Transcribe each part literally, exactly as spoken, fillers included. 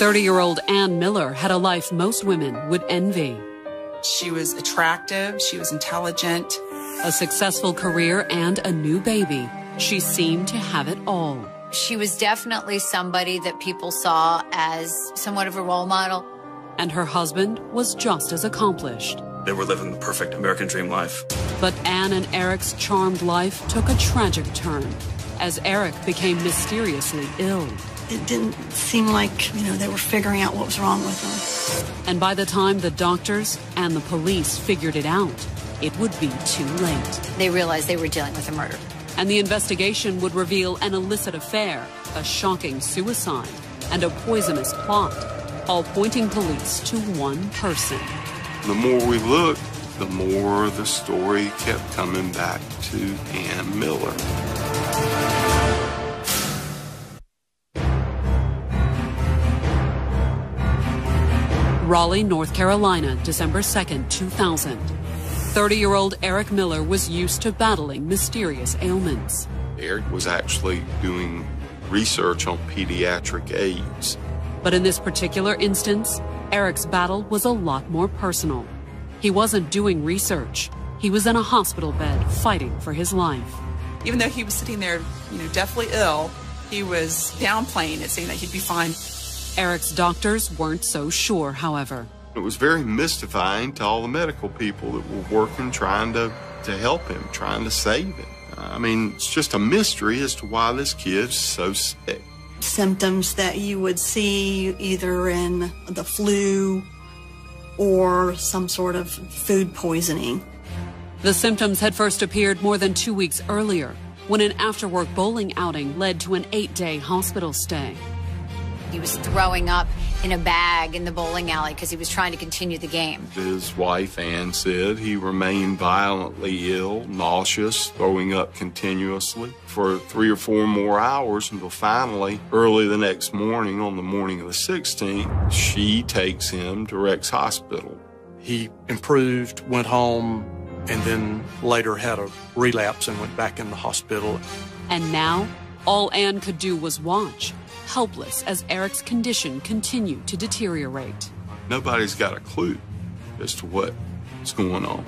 thirty-year-old Ann Miller had a life most women would envy. She was attractive, she was intelligent. A successful career and a new baby. She seemed to have it all. She was definitely somebody that people saw as somewhat of a role model. And her husband was just as accomplished. They were living the perfect American dream life. But Ann and Eric's charmed life took a tragic turn as Eric became mysteriously ill. It didn't seem like, you know, they were figuring out what was wrong with him. And by the time the doctors and the police figured it out, it would be too late. They realized they were dealing with a murder. And the investigation would reveal an illicit affair, a shocking suicide, and a poisonous plot, all pointing police to one person. The more we looked, the more the story kept coming back to Ann Miller. Raleigh, North Carolina, December second, two thousand. thirty-year-old Eric Miller was used to battling mysterious ailments. Eric was actually doing research on pediatric AIDS. But in this particular instance, Eric's battle was a lot more personal. He wasn't doing research. He was in a hospital bed fighting for his life. Even though he was sitting there, you know, deathly ill, he was downplaying it, saying that he'd be fine. Eric's doctors weren't so sure, however. It was very mystifying to all the medical people that were working, trying to, to help him, trying to save him. I mean, it's just a mystery as to why this kid's so sick. Symptoms that you would see either in the flu or some sort of food poisoning. The symptoms had first appeared more than two weeks earlier when an after-work bowling outing led to an eight-day hospital stay. He was throwing up in a bag in the bowling alley because he was trying to continue the game. His wife, Ann, said he remained violently ill, nauseous, throwing up continuously for three or four more hours until finally, early the next morning, on the morning of the sixteenth, she takes him to Rex Hospital. He improved, went home, and then later had a relapse and went back in the hospital. And now, all Ann could do was watch, helpless as Eric's condition continued to deteriorate. Nobody's got a clue as to what's going on.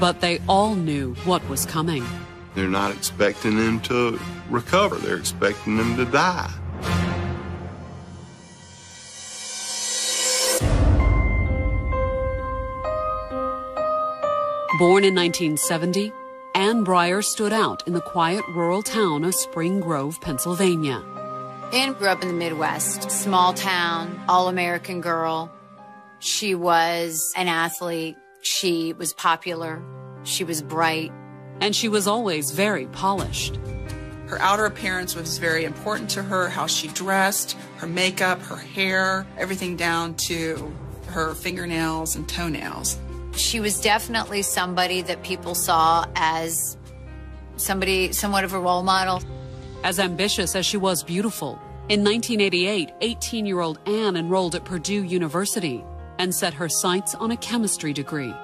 But they all knew what was coming. They're not expecting him to recover. They're expecting him to die. Born in nineteen seventy, Ann Breyer stood out in the quiet rural town of Spring Grove, Pennsylvania. Ann grew up in the Midwest, small town, all-American girl. She was an athlete. She was popular. She was bright. And she was always very polished. Her outer appearance was very important to her, how she dressed, her makeup, her hair, everything down to her fingernails and toenails. She was definitely somebody that people saw as somebody, somewhat of a role model. As ambitious as she was beautiful, in nineteen eighty-eight, eighteen-year-old Ann enrolled at Purdue University and set her sights on a chemistry degree.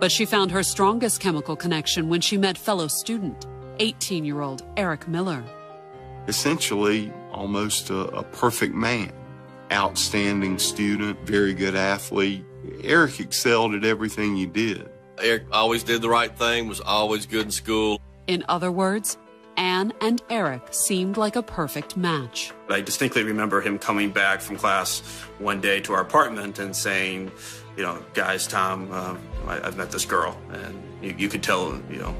But she found her strongest chemical connection when she met fellow student, eighteen-year-old Eric Miller. Essentially, almost a, a perfect man. Outstanding student, very good athlete. Eric excelled at everything he did. Eric always did the right thing, was always good in school. In other words, Ann and Eric seemed like a perfect match. I distinctly remember him coming back from class one day to our apartment and saying, you know, guys, Tom, uh, I, I've met this girl. And you, you could tell, you know,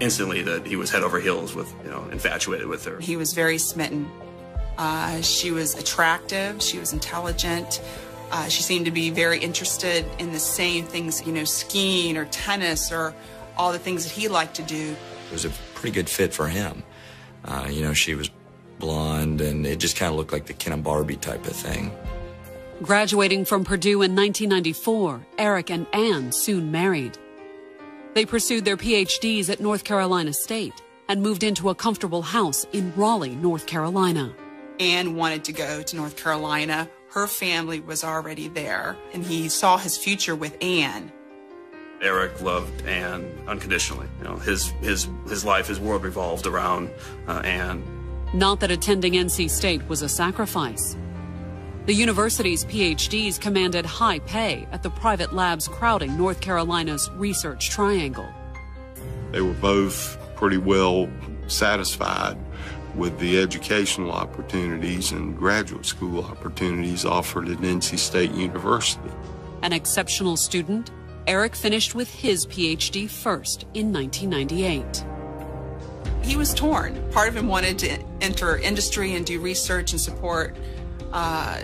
instantly that he was head over heels with, you know, infatuated with her. He was very smitten. Uh, she was attractive. She was intelligent. Uh, she seemed to be very interested in the same things, you know, skiing or tennis or all the things that he liked to do. It was a pretty good fit for him. Uh, you know, she was blonde, and it just kind of looked like the Ken and Barbie type of thing. Graduating from Purdue in nineteen ninety-four, Eric and Ann soon married. They pursued their PhDs at North Carolina State and moved into a comfortable house in Raleigh, North Carolina. Ann wanted to go to North Carolina. Her family was already there, and he saw his future with Ann. Eric loved Ann unconditionally. You know, his his his life, his world revolved around uh, Ann. Not that attending N C State was a sacrifice. The university's PhDs commanded high pay at the private labs crowding North Carolina's research triangle. They were both pretty well satisfied with the educational opportunities and graduate school opportunities offered at N C State University. An exceptional student, Eric finished with his PhD first in nineteen ninety-eight. He was torn. Part of him wanted to enter industry and do research and support uh,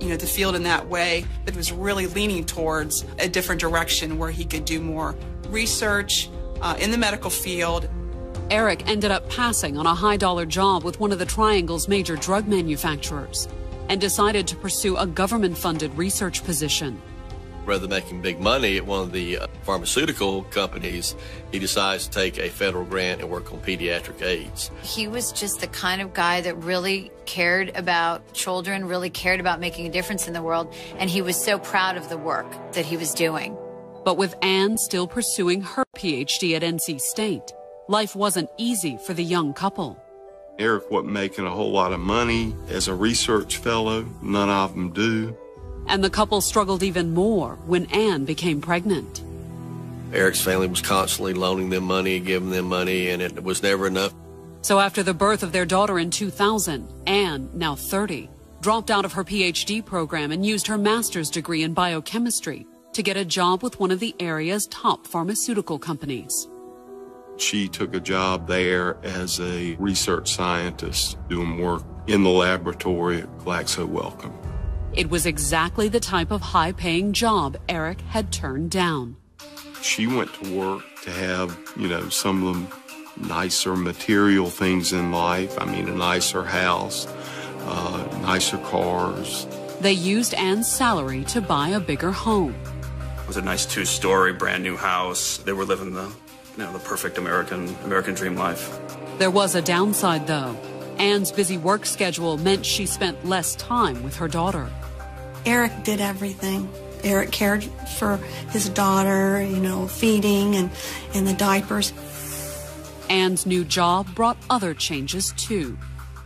you know, the field in that way, but was really leaning towards a different direction where he could do more research uh, in the medical field. Eric ended up passing on a high-dollar job with one of the Triangle's major drug manufacturers and decided to pursue a government-funded research position. Rather than making big money at one of the pharmaceutical companies, he decides to take a federal grant and work on pediatric AIDS. He was just the kind of guy that really cared about children, really cared about making a difference in the world, and he was so proud of the work that he was doing. But with Ann still pursuing her PhD at N C State, life wasn't easy for the young couple. Eric wasn't making a whole lot of money as a research fellow. None of them do. And the couple struggled even more when Ann became pregnant. Eric's family was constantly loaning them money, giving them money, and it was never enough. So after the birth of their daughter in two thousand, Ann, now thirty, dropped out of her PhD program and used her master's degree in biochemistry to get a job with one of the area's top pharmaceutical companies. She took a job there as a research scientist doing work in the laboratory at Glaxo Wellcome. It was exactly the type of high-paying job Eric had turned down. She went to work to have, you know, some of the nicer material things in life. I mean, a nicer house, uh, nicer cars. They used Ann's salary to buy a bigger home. It was a nice two-story, brand-new house. They were living the... You know, the perfect American, American dream life. There was a downside, though. Ann's busy work schedule meant she spent less time with her daughter. Eric did everything. Eric cared for his daughter, you know, feeding and, and the diapers. Ann's new job brought other changes, too.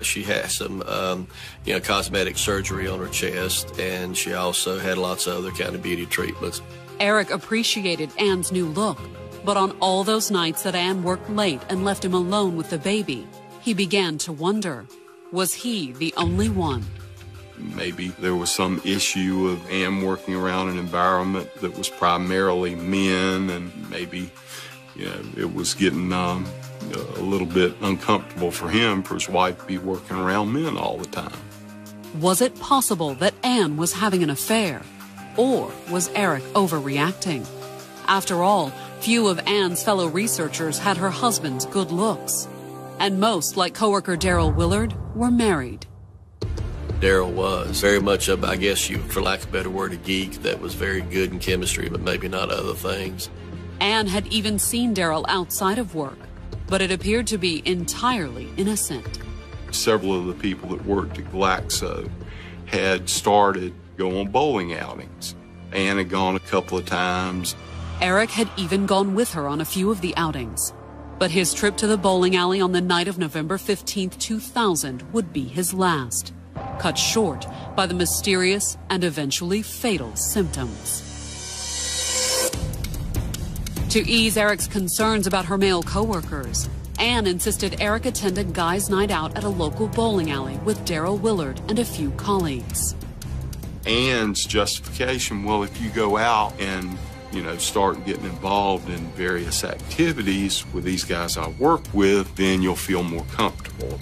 She had some, um, you know, cosmetic surgery on her chest, and she also had lots of other kind of beauty treatments. Eric appreciated Ann's new look. But on all those nights that Ann worked late and left him alone with the baby, he began to wonder, was he the only one? Maybe there was some issue of Ann working around an environment that was primarily men, and maybe, you know, it was getting um, a little bit uncomfortable for him, for his wife to be working around men all the time. Was it possible that Ann was having an affair, or was Eric overreacting? After all, few of Ann's fellow researchers had her husband's good looks. And most, like coworker Daryl Willard, were married. Daryl was very much of, I guess, you, for lack of a better word, a geek that was very good in chemistry, but maybe not other things. Ann had even seen Daryl outside of work, but it appeared to be entirely innocent. Several of the people that worked at Glaxo had started going on bowling outings. Ann had gone a couple of times. Eric had even gone with her on a few of the outings. But his trip to the bowling alley on the night of November fifteenth, two thousand would be his last, cut short by the mysterious and eventually fatal symptoms. To ease Eric's concerns about her male coworkers, Ann insisted Eric attend a guy's night out at a local bowling alley with Daryl Willard and a few colleagues. Ann's justification, well, if you go out and you know, start getting involved in various activities with these guys I work with, then you'll feel more comfortable.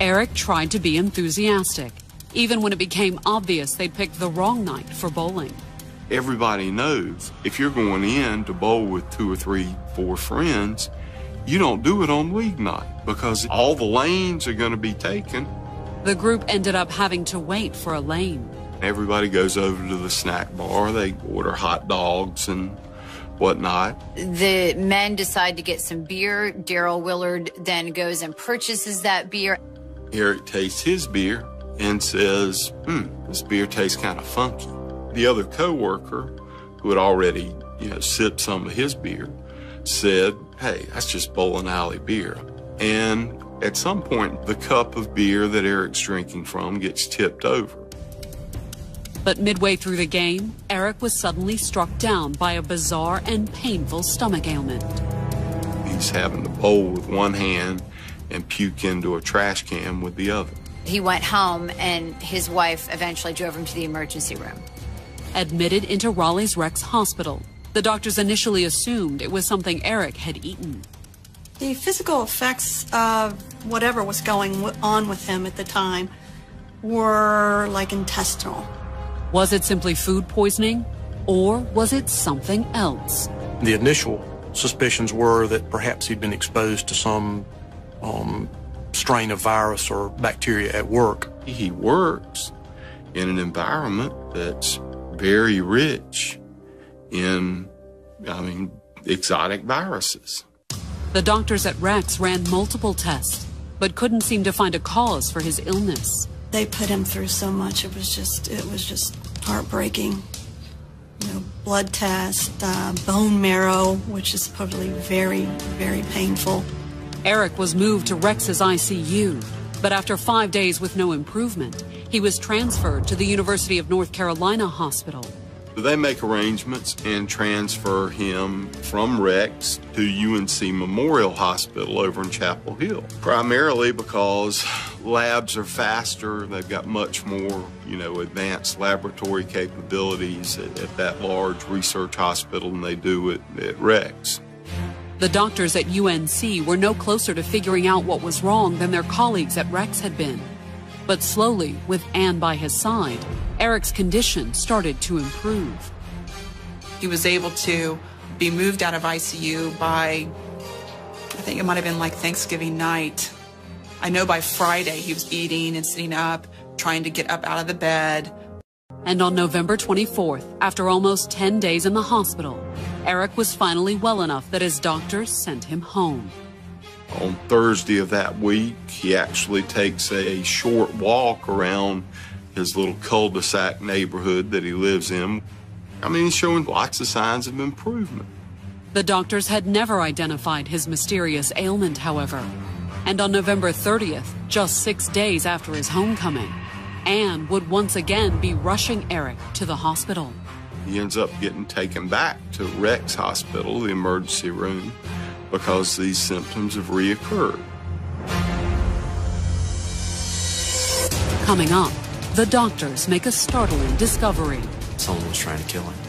Eric tried to be enthusiastic, even when it became obvious they'd picked the wrong night for bowling. Everybody knows if you're going in to bowl with two or three, four friends, you don't do it on league night because all the lanes are going to be taken. The group ended up having to wait for a lane. Everybody goes over to the snack bar. They order hot dogs and whatnot. The men decide to get some beer. Daryl Willard then goes and purchases that beer. Eric tastes his beer and says, hmm, this beer tastes kind of funky. The other co-worker, who had already, you know, sipped some of his beer, said, hey, that's just bowling alley beer. And at some point, the cup of beer that Eric's drinking from gets tipped over. But midway through the game, Eric was suddenly struck down by a bizarre and painful stomach ailment. He's having to bowl with one hand and puke into a trash can with the other. He went home and his wife eventually drove him to the emergency room. Admitted into Raleigh's Rex Hospital, the doctors initially assumed it was something Eric had eaten. The physical effects of whatever was going on with him at the time were like intestinal. Was it simply food poisoning, or was it something else? The initial suspicions were that perhaps he'd been exposed to some um, strain of virus or bacteria at work. He works in an environment that's very rich in, I mean, exotic viruses. The doctors at Rex ran multiple tests, but couldn't seem to find a cause for his illness. They put him through so much, it was just, it was just heartbreaking. You know, blood test, uh, bone marrow, which is probably very, very painful. Eric was moved to Rex's I C U, but after five days with no improvement, he was transferred to the University of North Carolina Hospital. They make arrangements and transfer him from Rex to U N C Memorial Hospital over in Chapel Hill, primarily because labs are faster. They've got much more, you know, advanced laboratory capabilities at, at that large research hospital than they do at, at Rex. The doctors at U N C were no closer to figuring out what was wrong than their colleagues at Rex had been. But slowly, with Ann by his side, Eric's condition started to improve. He was able to be moved out of I C U by, I think it might have been like Thanksgiving night. I know by Friday he was eating and sitting up, trying to get up out of the bed. And on November twenty-fourth, after almost ten days in the hospital, Eric was finally well enough that his doctors sent him home. On Thursday of that week, he actually takes a short walk around his little cul-de-sac neighborhood that he lives in. I mean, he's showing lots of signs of improvement. The doctors had never identified his mysterious ailment, however. And on November thirtieth, just six days after his homecoming, Ann would once again be rushing Eric to the hospital. He ends up getting taken back to Rex Hospital, the emergency room, because these symptoms have reoccurred. Coming up, the doctors make a startling discovery. Someone was trying to kill him.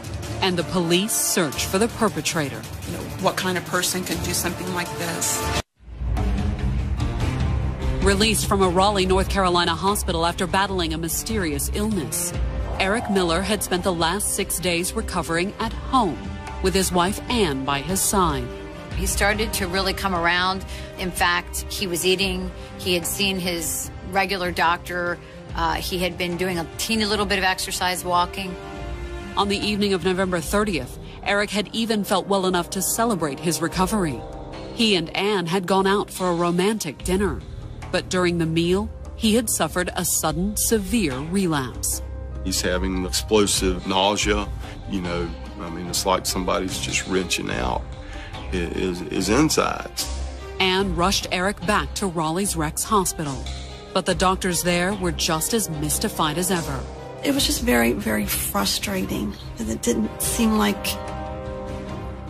And the police search for the perpetrator. You know, what kind of person could do something like this? Released from a Raleigh, North Carolina hospital after battling a mysterious illness, Eric Miller had spent the last six days recovering at home with his wife Ann by his side. He started to really come around. In fact, he was eating. He had seen his regular doctor. Uh, he had been doing a teeny little bit of exercise, walking. On the evening of November thirtieth, Eric had even felt well enough to celebrate his recovery. He and Ann had gone out for a romantic dinner. But during the meal, he had suffered a sudden, severe relapse. He's having explosive nausea. You know, I mean, it's like somebody's just wrenching out Is, is inside. Ann rushed Eric back to Raleigh's Rex Hospital, but the doctors there were just as mystified as ever. It was just very, very frustrating, because it didn't seem like,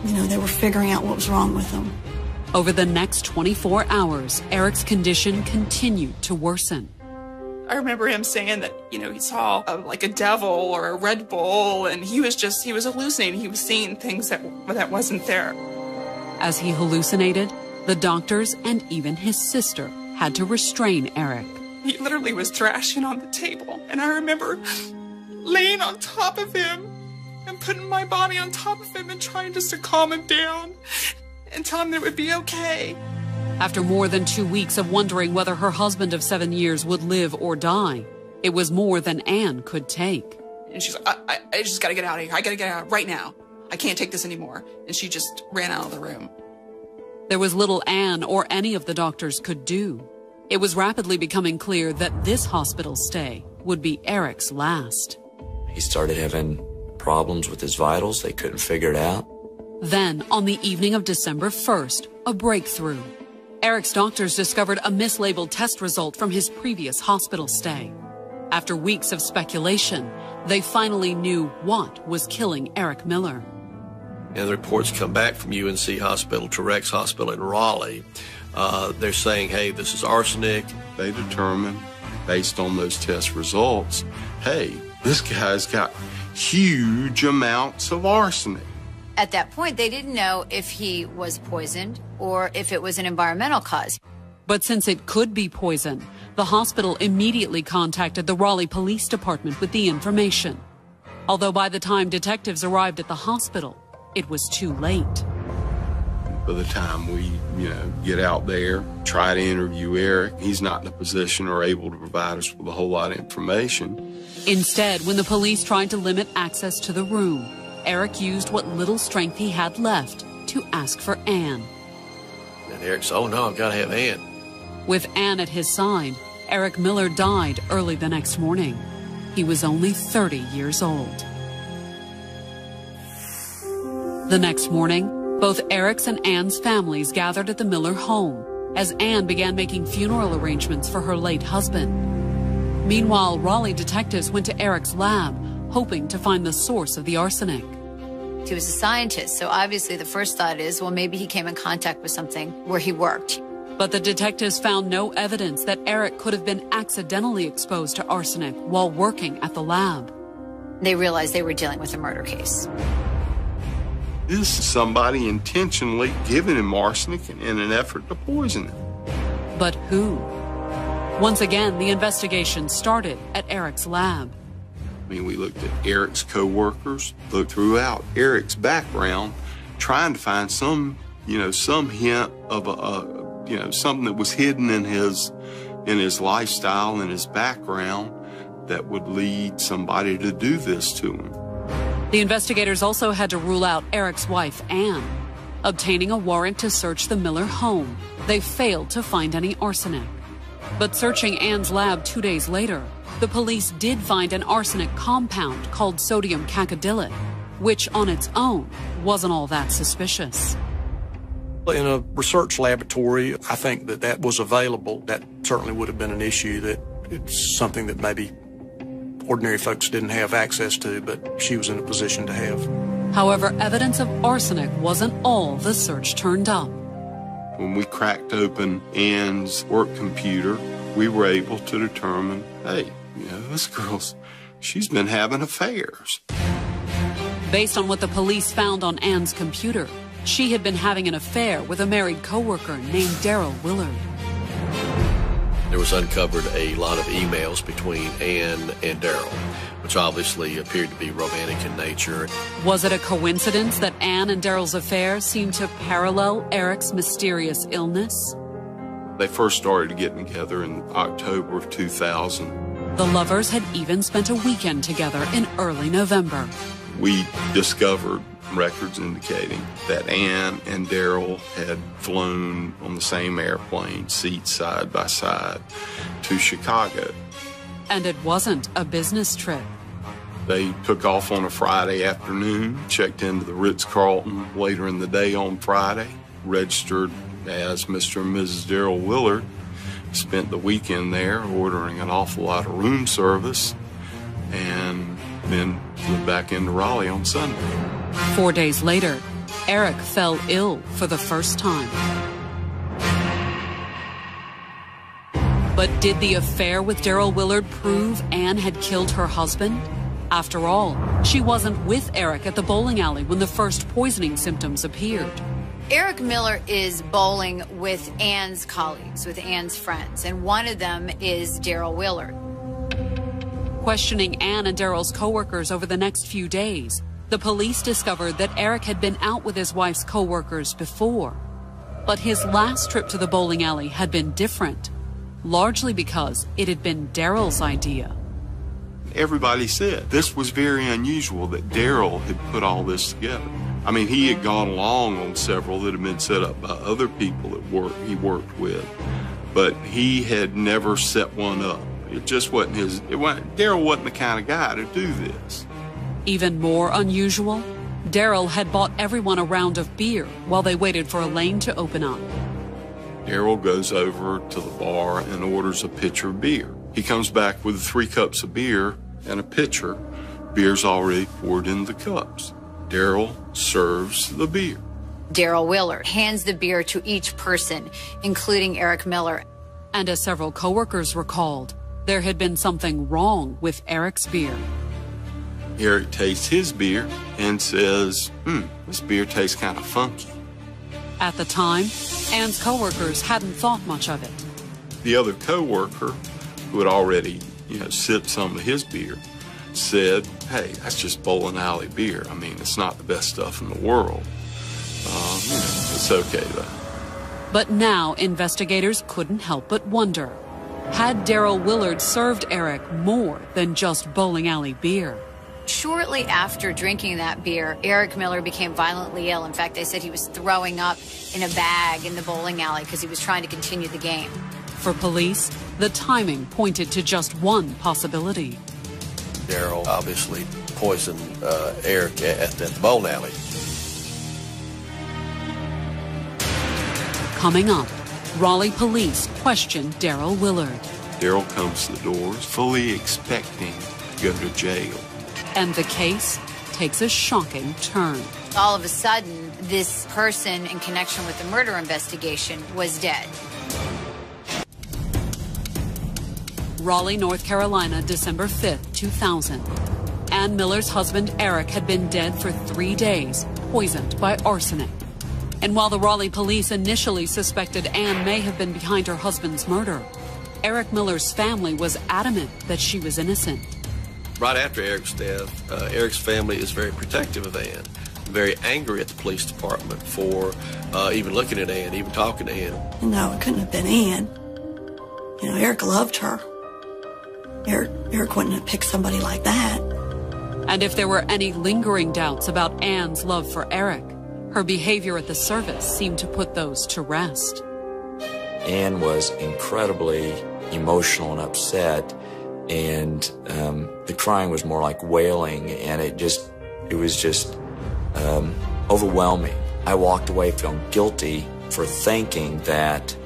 you know, they were figuring out what was wrong with him. Over the next twenty-four hours, Eric's condition continued to worsen. I remember him saying that, you know, he saw a, like a devil or a Red Bull, and he was just, he was hallucinating. He was seeing things that, that wasn't there. As he hallucinated, the doctors and even his sister had to restrain Eric. He literally was thrashing on the table, and I remember laying on top of him and putting my body on top of him and trying just to calm him down and tell him that it would be okay. After more than two weeks of wondering whether her husband of seven years would live or die, it was more than Ann could take. And she's like, I, I, I just gotta get out of here. I gotta get out right now. I can't take this anymore. And she just ran out of the room. There was little Ann or any of the doctors could do. It was rapidly becoming clear that this hospital stay would be Eric's last. He started having problems with his vitals. They couldn't figure it out. Then, on the evening of December first, a breakthrough. Eric's doctors discovered a mislabeled test result from his previous hospital stay. After weeks of speculation, they finally knew what was killing Eric Miller. And the reports come back from U N C Hospital to Rex Hospital in Raleigh. Uh, they're saying, hey, this is arsenic. They determine, based on those test results, hey, this guy's got huge amounts of arsenic. At that point, they didn't know if he was poisoned or if it was an environmental cause. But since it could be poison, the hospital immediately contacted the Raleigh Police Department with the information. Although by the time detectives arrived at the hospital, it was too late. By the time we, you know, get out there, try to interview Eric, he's not in a position or able to provide us with a whole lot of information. Instead, when the police tried to limit access to the room, Eric used what little strength he had left to ask for Ann. And Eric said, oh no, I've got to have Ann. With Ann at his side, Eric Miller died early the next morning. He was only thirty years old. The next morning, both Eric's and Ann's families gathered at the Miller home as Ann began making funeral arrangements for her late husband. Meanwhile, Raleigh detectives went to Eric's lab, hoping to find the source of the arsenic. He was a scientist, so obviously the first thought is, well, maybe he came in contact with something where he worked. But the detectives found no evidence that Eric could have been accidentally exposed to arsenic while working at the lab. They realized they were dealing with a murder case. This is somebody intentionally giving him arsenic in an effort to poison him. But who? Once again, the investigation started at Eric's lab. I mean, we looked at Eric's co-workers, looked throughout Eric's background, trying to find some, you know, some hint of a, a, you know, something that was hidden in his, in his lifestyle, in his background, that would lead somebody to do this to him. The investigators also had to rule out Eric's wife, Ann. Obtaining a warrant to search the Miller home, they failed to find any arsenic. But searching Ann's lab two days later, the police did find an arsenic compound called sodium cacodylate, which on its own wasn't all that suspicious. In a research laboratory, I think that that was available. That certainly would have been an issue, that it's something that maybe ordinary folks didn't have access to, but she was in a position to have. However, evidence of arsenic wasn't all the search turned up. When we cracked open Ann's work computer, we were able to determine, hey, you know, this girl's, she's been having affairs. Based on what the police found on Ann's computer, she had been having an affair with a married coworker named Daryl Willard. There was uncovered a lot of emails between Ann and Daryl, which obviously appeared to be romantic in nature. Was it a coincidence that Ann and Daryl's affair seemed to parallel Eric's mysterious illness? They first started getting together in October of two thousand. The lovers had even spent a weekend together in early November. We discovered records indicating that Ann and Daryl had flown on the same airplane, seats side by side, to Chicago. And it wasn't a business trip. They took off on a Friday afternoon, checked into the Ritz-Carlton later in the day on Friday, registered as Mister and Missus Daryl Willard, spent the weekend there ordering an awful lot of room service, and then flew back into Raleigh on Sunday. Four days later, Eric fell ill for the first time. But did the affair with Daryl Willard prove Ann had killed her husband? After all, she wasn't with Eric at the bowling alley when the first poisoning symptoms appeared. Eric Miller is bowling with Ann's colleagues, with Ann's friends, and one of them is Daryl Willard. Questioning Ann and Daryl's co-workers over the next few days, the police discovered that Eric had been out with his wife's co-workers before. But his last trip to the bowling alley had been different, largely because it had been Daryl's idea. Everybody said this was very unusual that Daryl had put all this together. I mean, he had gone along on several that had been set up by other people that work, he worked with, but he had never set one up. It just wasn't his, it wasn't, Daryl wasn't the kind of guy to do this. Even more unusual, Daryl had bought everyone a round of beer while they waited for a lane to open up. Daryl goes over to the bar and orders a pitcher of beer. He comes back with three cups of beer and a pitcher. Beer's already poured in the cups. Daryl serves the beer. Daryl Willard hands the beer to each person, including Eric Miller. And as several co-workers recalled, there had been something wrong with Eric's beer. Eric tastes his beer and says, hmm, this beer tastes kind of funky. At the time, Ann's co-workers hadn't thought much of it. The other co-worker, who had already, you know, sipped some of his beer, said, hey, that's just bowling alley beer. I mean, it's not the best stuff in the world. Um, you know, it's okay, though. But now investigators couldn't help but wonder, had Daryl Willard served Eric more than just bowling alley beer? Shortly after drinking that beer, Eric Miller became violently ill. In fact, they said he was throwing up in a bag in the bowling alley because he was trying to continue the game. For police, the timing pointed to just one possibility. Daryl obviously poisoned uh, Eric at the bowling alley. Coming up, Raleigh police questioned Daryl Willard. Daryl comes to the doors fully expecting to go to jail. And the case takes a shocking turn. All of a sudden, this person in connection with the murder investigation was dead. Raleigh, North Carolina, December fifth, two thousand. Ann Miller's husband, Eric, had been dead for three days, poisoned by arsenic. And while the Raleigh police initially suspected Ann may have been behind her husband's murder, Eric Miller's family was adamant that she was innocent. Right after Eric's death, uh, Eric's family is very protective of Ann, very angry at the police department for uh, even looking at Ann, even talking to Ann. No, it couldn't have been Ann. You know, Eric loved her. Eric, Eric wouldn't have picked somebody like that. And if there were any lingering doubts about Ann's love for Eric, her behavior at the service seemed to put those to rest. Ann was incredibly emotional and upset, and um, the crying was more like wailing, and it just, it was just um, overwhelming. I walked away feeling guilty for thinking that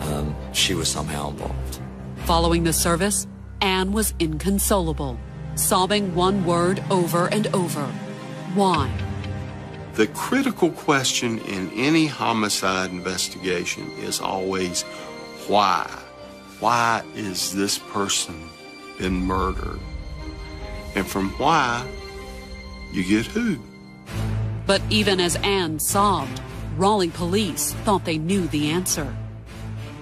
um, she was somehow involved. Following the service, Ann was inconsolable, sobbing one word over and over: why? The critical question in any homicide investigation is always, why? Why is this person been murdered? And from why, you get who? But even as Ann sobbed, Raleigh police thought they knew the answer.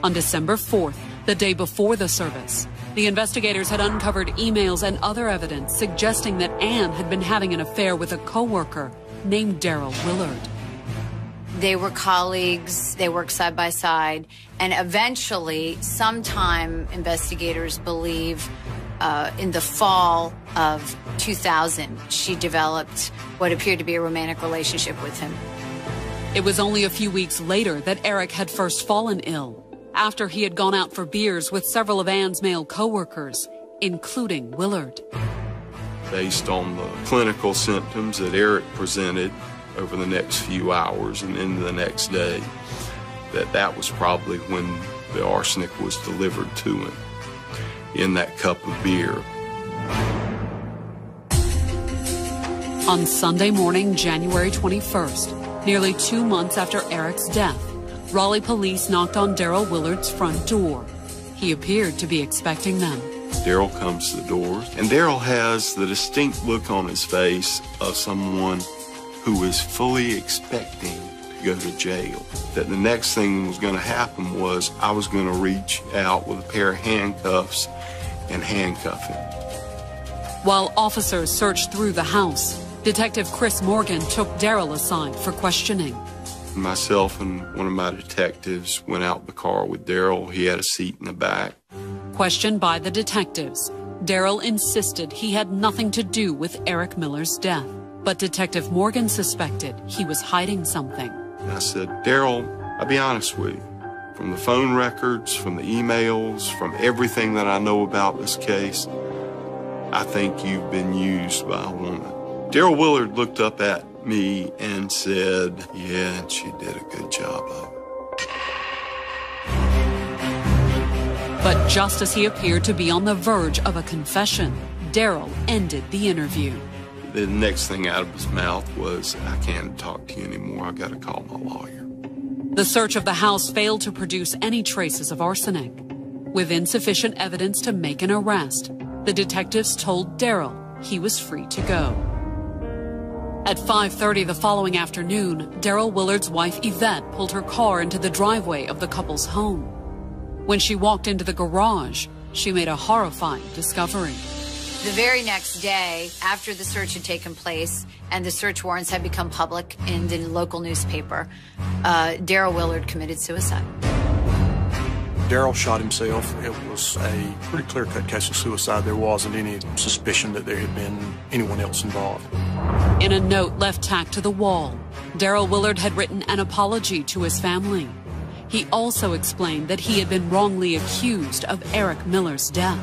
On December fourth, the day before the service, the investigators had uncovered emails and other evidence suggesting that Ann had been having an affair with a co-worker named Daryl Willard. They were colleagues, they worked side by side, and eventually, sometime, investigators believe, uh, in the fall of two thousand, she developed what appeared to be a romantic relationship with him. It was only a few weeks later that Eric had first fallen ill, after he had gone out for beers with several of Ann's male co-workers, including Willard. Based on the clinical symptoms that Eric presented over the next few hours and into the next day, that that was probably when the arsenic was delivered to him in that cup of beer. On Sunday morning, January twenty-first, nearly two months after Eric's death, Raleigh police knocked on Daryl Willard's front door. He appeared to be expecting them. Daryl comes to the door, and Daryl has the distinct look on his face of someone who was fully expecting to go to jail. That the next thing that was going to happen was I was going to reach out with a pair of handcuffs and handcuff him. While officers searched through the house, Detective Chris Morgan took Daryl aside for questioning. Myself and one of my detectives went out the car with Daryl. He had a seat in the back. Questioned by the detectives, Daryl insisted he had nothing to do with Eric Miller's death. But Detective Morgan suspected he was hiding something. I said, Daryl, I'll be honest with you. From the phone records, from the emails, from everything that I know about this case, I think you've been used by a woman. Daryl Willard looked up at me and said, yeah, she did a good job of it. But just as he appeared to be on the verge of a confession, Daryl ended the interview. The next thing out of his mouth was, "I can't talk to you anymore. I got to call my lawyer." The search of the house failed to produce any traces of arsenic. With insufficient evidence to make an arrest, the detectives told Daryl he was free to go. At five thirty the following afternoon, Daryl Willard's wife Yvette pulled her car into the driveway of the couple's home. When she walked into the garage, she made a horrifying discovery. The very next day, after the search had taken place and the search warrants had become public in the local newspaper, uh, Daryl Willard committed suicide. Daryl shot himself. It was a pretty clear-cut case of suicide. There wasn't any suspicion that there had been anyone else involved. In a note left tacked to the wall, Daryl Willard had written an apology to his family. He also explained that he had been wrongly accused of Eric Miller's death.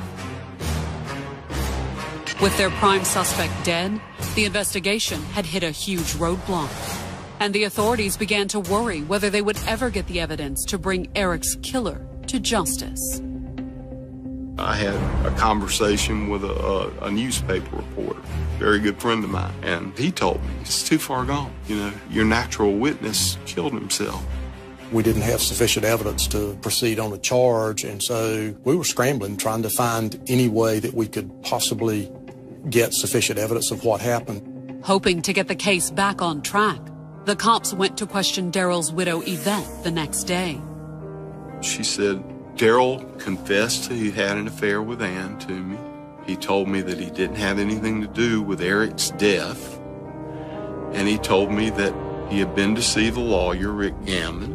With their prime suspect dead, the investigation had hit a huge roadblock. And the authorities began to worry whether they would ever get the evidence to bring Eric's killer to justice. I had a conversation with a, a, a newspaper reporter, very good friend of mine, and he told me, "It's too far gone. You know, your natural witness killed himself." We didn't have sufficient evidence to proceed on a charge, and so we were scrambling, trying to find any way that we could possibly get sufficient evidence of what happened. Hoping to get the case back on track, the cops went to question Daryl's widow Yvette the next day. She said, "Daryl confessed he had an affair with Ann to me. He told me that he didn't have anything to do with Eric's death. And he told me that he had been to see the lawyer, Rick Gammon."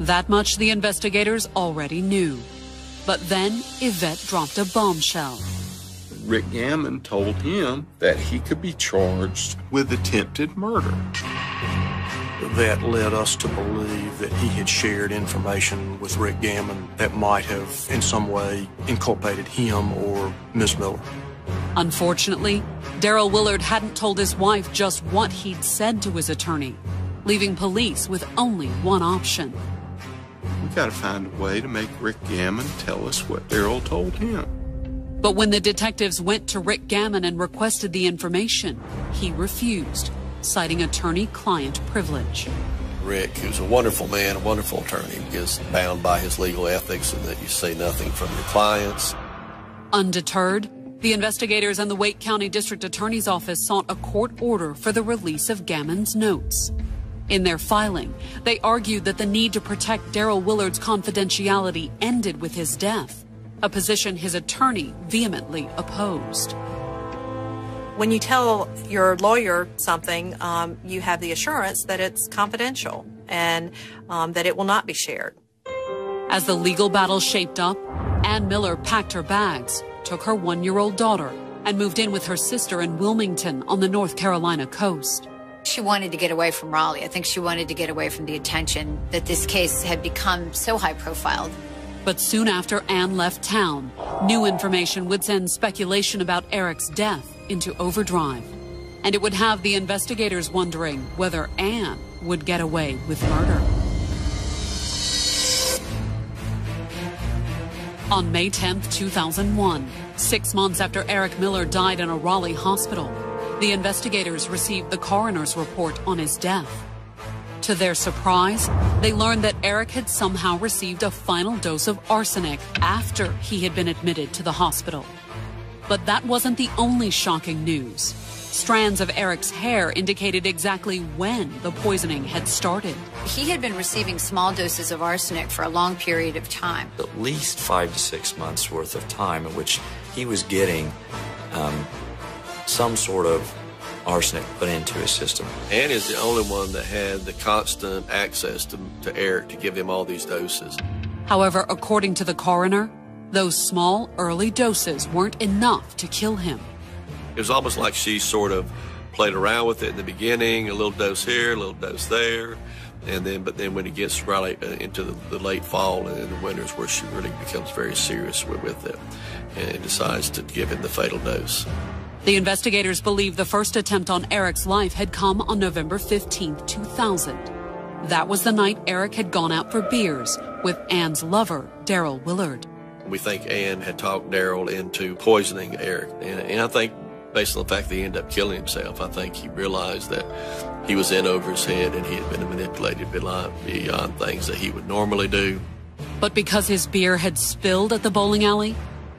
That much the investigators already knew. But then Yvette dropped a bombshell. Rick Gammon told him that he could be charged with attempted murder. That led us to believe that he had shared information with Rick Gammon that might have in some way inculpated him or Miss Miller. Unfortunately, Daryl Willard hadn't told his wife just what he'd said to his attorney, leaving police with only one option. We've got to find a way to make Rick Gammon tell us what Daryl told him. But when the detectives went to Rick Gammon and requested the information, he refused, citing attorney-client privilege. Rick, who's a wonderful man, a wonderful attorney, is bound by his legal ethics and that you say nothing from your clients. Undeterred, the investigators and the Wake County District Attorney's Office sought a court order for the release of Gammon's notes. In their filing, they argued that the need to protect Daryl Willard's confidentiality ended with his death, a position his attorney vehemently opposed. When you tell your lawyer something, um, you have the assurance that it's confidential and um, that it will not be shared. As the legal battle shaped up, Ann Miller packed her bags, took her one-year-old daughter, and moved in with her sister in Wilmington on the North Carolina coast. She wanted to get away from Raleigh. I think she wanted to get away from the attention that this case had become so high-profiled. But soon after Ann left town, new information would send speculation about Eric's death into overdrive, and it would have the investigators wondering whether Ann would get away with murder. On May tenth, two thousand one, six months after Eric Miller died in a Raleigh hospital, the investigators received the coroner's report on his death. To their surprise, they learned that Eric had somehow received a final dose of arsenic after he had been admitted to the hospital. But that wasn't the only shocking news. Strands of Eric's hair indicated exactly when the poisoning had started. He had been receiving small doses of arsenic for a long period of time. At least five to six months worth of time in which he was getting um, some sort of arsenic put into his system. Ann is the only one that had the constant access to, to Eric to give him all these doses. However, according to the coroner, those small, early doses weren't enough to kill him. It was almost like she sort of played around with it in the beginning, a little dose here, a little dose there, and then, but then when it gets right into the, the late fall and in the winter is where she really becomes very serious with, with it and decides to give him the fatal dose. The investigators believe the first attempt on Eric's life had come on November fifteenth, two thousand. That was the night Eric had gone out for beers with Ann's lover, Daryl Willard. We think Ann had talked Daryl into poisoning Eric. And, and I think based on the fact that he ended up killing himself, I think he realized that he was in over his head and he had been manipulated beyond things that he would normally do. But because his beer had spilled at the bowling alley,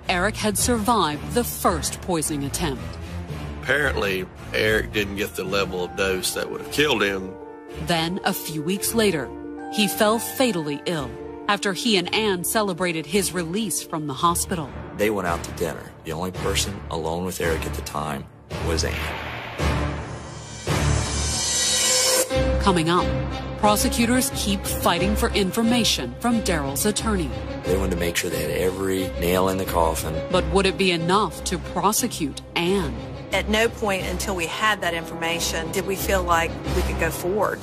Eric had survived the first poisoning attempt. Apparently, Eric didn't get the level of dose that would have killed him. Then, a few weeks later, he fell fatally ill after he and Ann celebrated his release from the hospital. They went out to dinner. The only person alone with Eric at the time was Ann. Coming up, prosecutors keep fighting for information from Daryl's attorney. They wanted to make sure they had every nail in the coffin. But would it be enough to prosecute Ann? At no point until we had that information did we feel like we could go forward.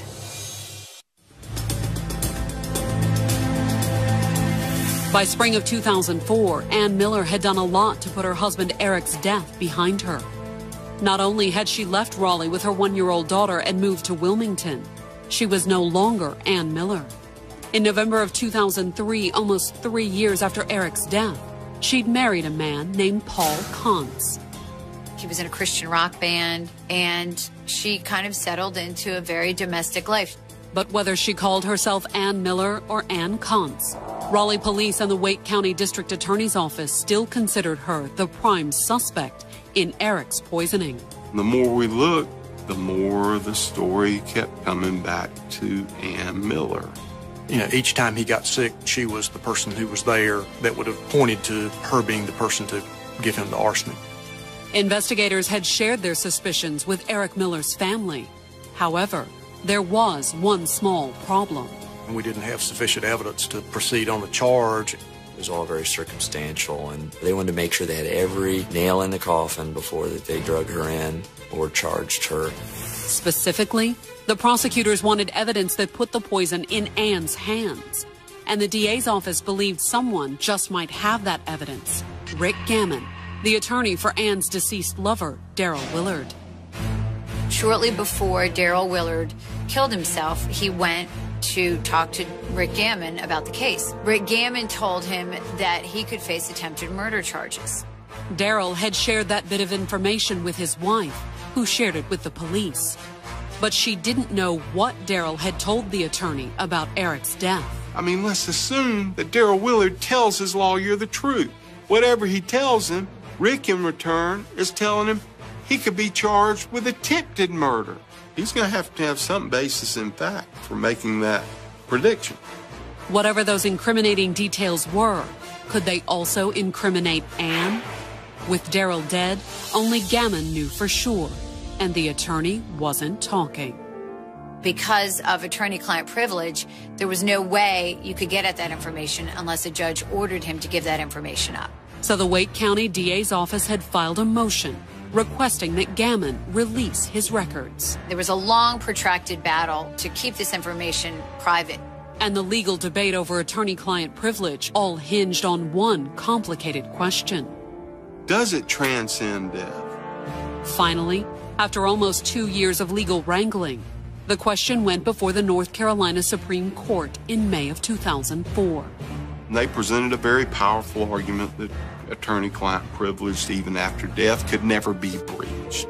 By spring of two thousand four, Ann Miller had done a lot to put her husband Eric's death behind her. Not only had she left Raleigh with her one-year-old daughter and moved to Wilmington, she was no longer Ann Miller. In November of two thousand three, almost three years after Eric's death, she'd married a man named Paul Kontz. He was in a Christian rock band, and she kind of settled into a very domestic life. But whether she called herself Ann Miller or Ann Kontz, Raleigh police and the Wake County District Attorney's Office still considered her the prime suspect in Eric's poisoning. The more we looked, the more the story kept coming back to Ann Miller. You know, each time he got sick, she was the person who was there that would have pointed to her being the person to give him the arsenic. Investigators had shared their suspicions with Eric Miller's family. However, there was one small problem. We didn't have sufficient evidence to proceed on the charge. It was all very circumstantial, and they wanted to make sure they had every nail in the coffin before that they drug her in or charged her. Specifically, the prosecutors wanted evidence that put the poison in Ann's hands, and the D A's office believed someone just might have that evidence. Rick Gammon, the attorney for Ann's deceased lover, Daryl Willard. Shortly before Daryl Willard killed himself, he went to talk to Rick Gammon about the case. Rick Gammon told him that he could face attempted murder charges. Daryl had shared that bit of information with his wife, who shared it with the police. But she didn't know what Daryl had told the attorney about Eric's death. I mean, let's assume that Daryl Willard tells his lawyer the truth. Whatever he tells him, Rick, in return, is telling him he could be charged with attempted murder. He's going to have to have some basis in fact for making that prediction. Whatever those incriminating details were, could they also incriminate Ann? With Daryl dead, only Gammon knew for sure, and the attorney wasn't talking. Because of attorney-client privilege, there was no way you could get at that information unless a judge ordered him to give that information up. So the Wake County D A's office had filed a motion requesting that Gammon release his records. There was a long, protracted battle to keep this information private. And the legal debate over attorney-client privilege all hinged on one complicated question. Does it transcend death? Finally, after almost two years of legal wrangling, the question went before the North Carolina Supreme Court in May of two thousand four. They presented a very powerful argument that attorney-client privilege, even after death, could never be breached.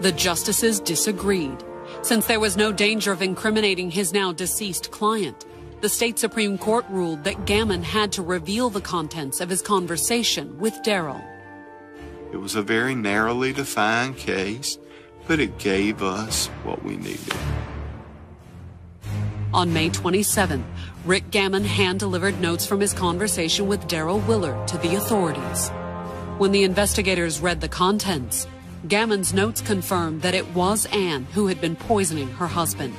The justices disagreed. Since there was no danger of incriminating his now deceased client, the state Supreme Court ruled that Gammon had to reveal the contents of his conversation with Daryl. It was a very narrowly defined case, but it gave us what we needed. On May twenty-seventh, Rick Gammon hand-delivered notes from his conversation with Daryl Willard to the authorities. When the investigators read the contents, Gammon's notes confirmed that it was Ann who had been poisoning her husband.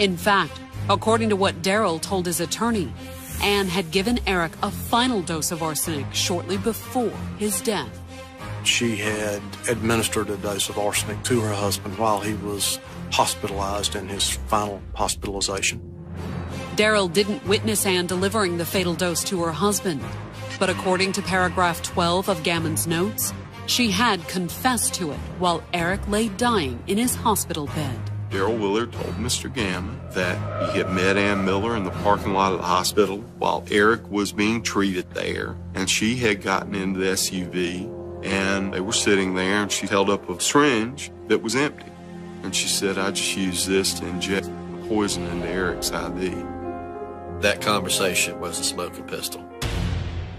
In fact, according to what Daryl told his attorney, Ann had given Eric a final dose of arsenic shortly before his death. She had administered a dose of arsenic to her husband while he was hospitalized in his final hospitalization. Daryl didn't witness Ann delivering the fatal dose to her husband, but according to paragraph twelve of Gammon's notes, she had confessed to it while Eric lay dying in his hospital bed. Daryl Willard told Mister Gammon that he had met Ann Miller in the parking lot of the hospital while Eric was being treated there, and she had gotten into the S U V, and they were sitting there, and she held up a syringe that was empty, and she said, "I just used this to inject the poison into Eric's I V." That conversation was the smoking pistol.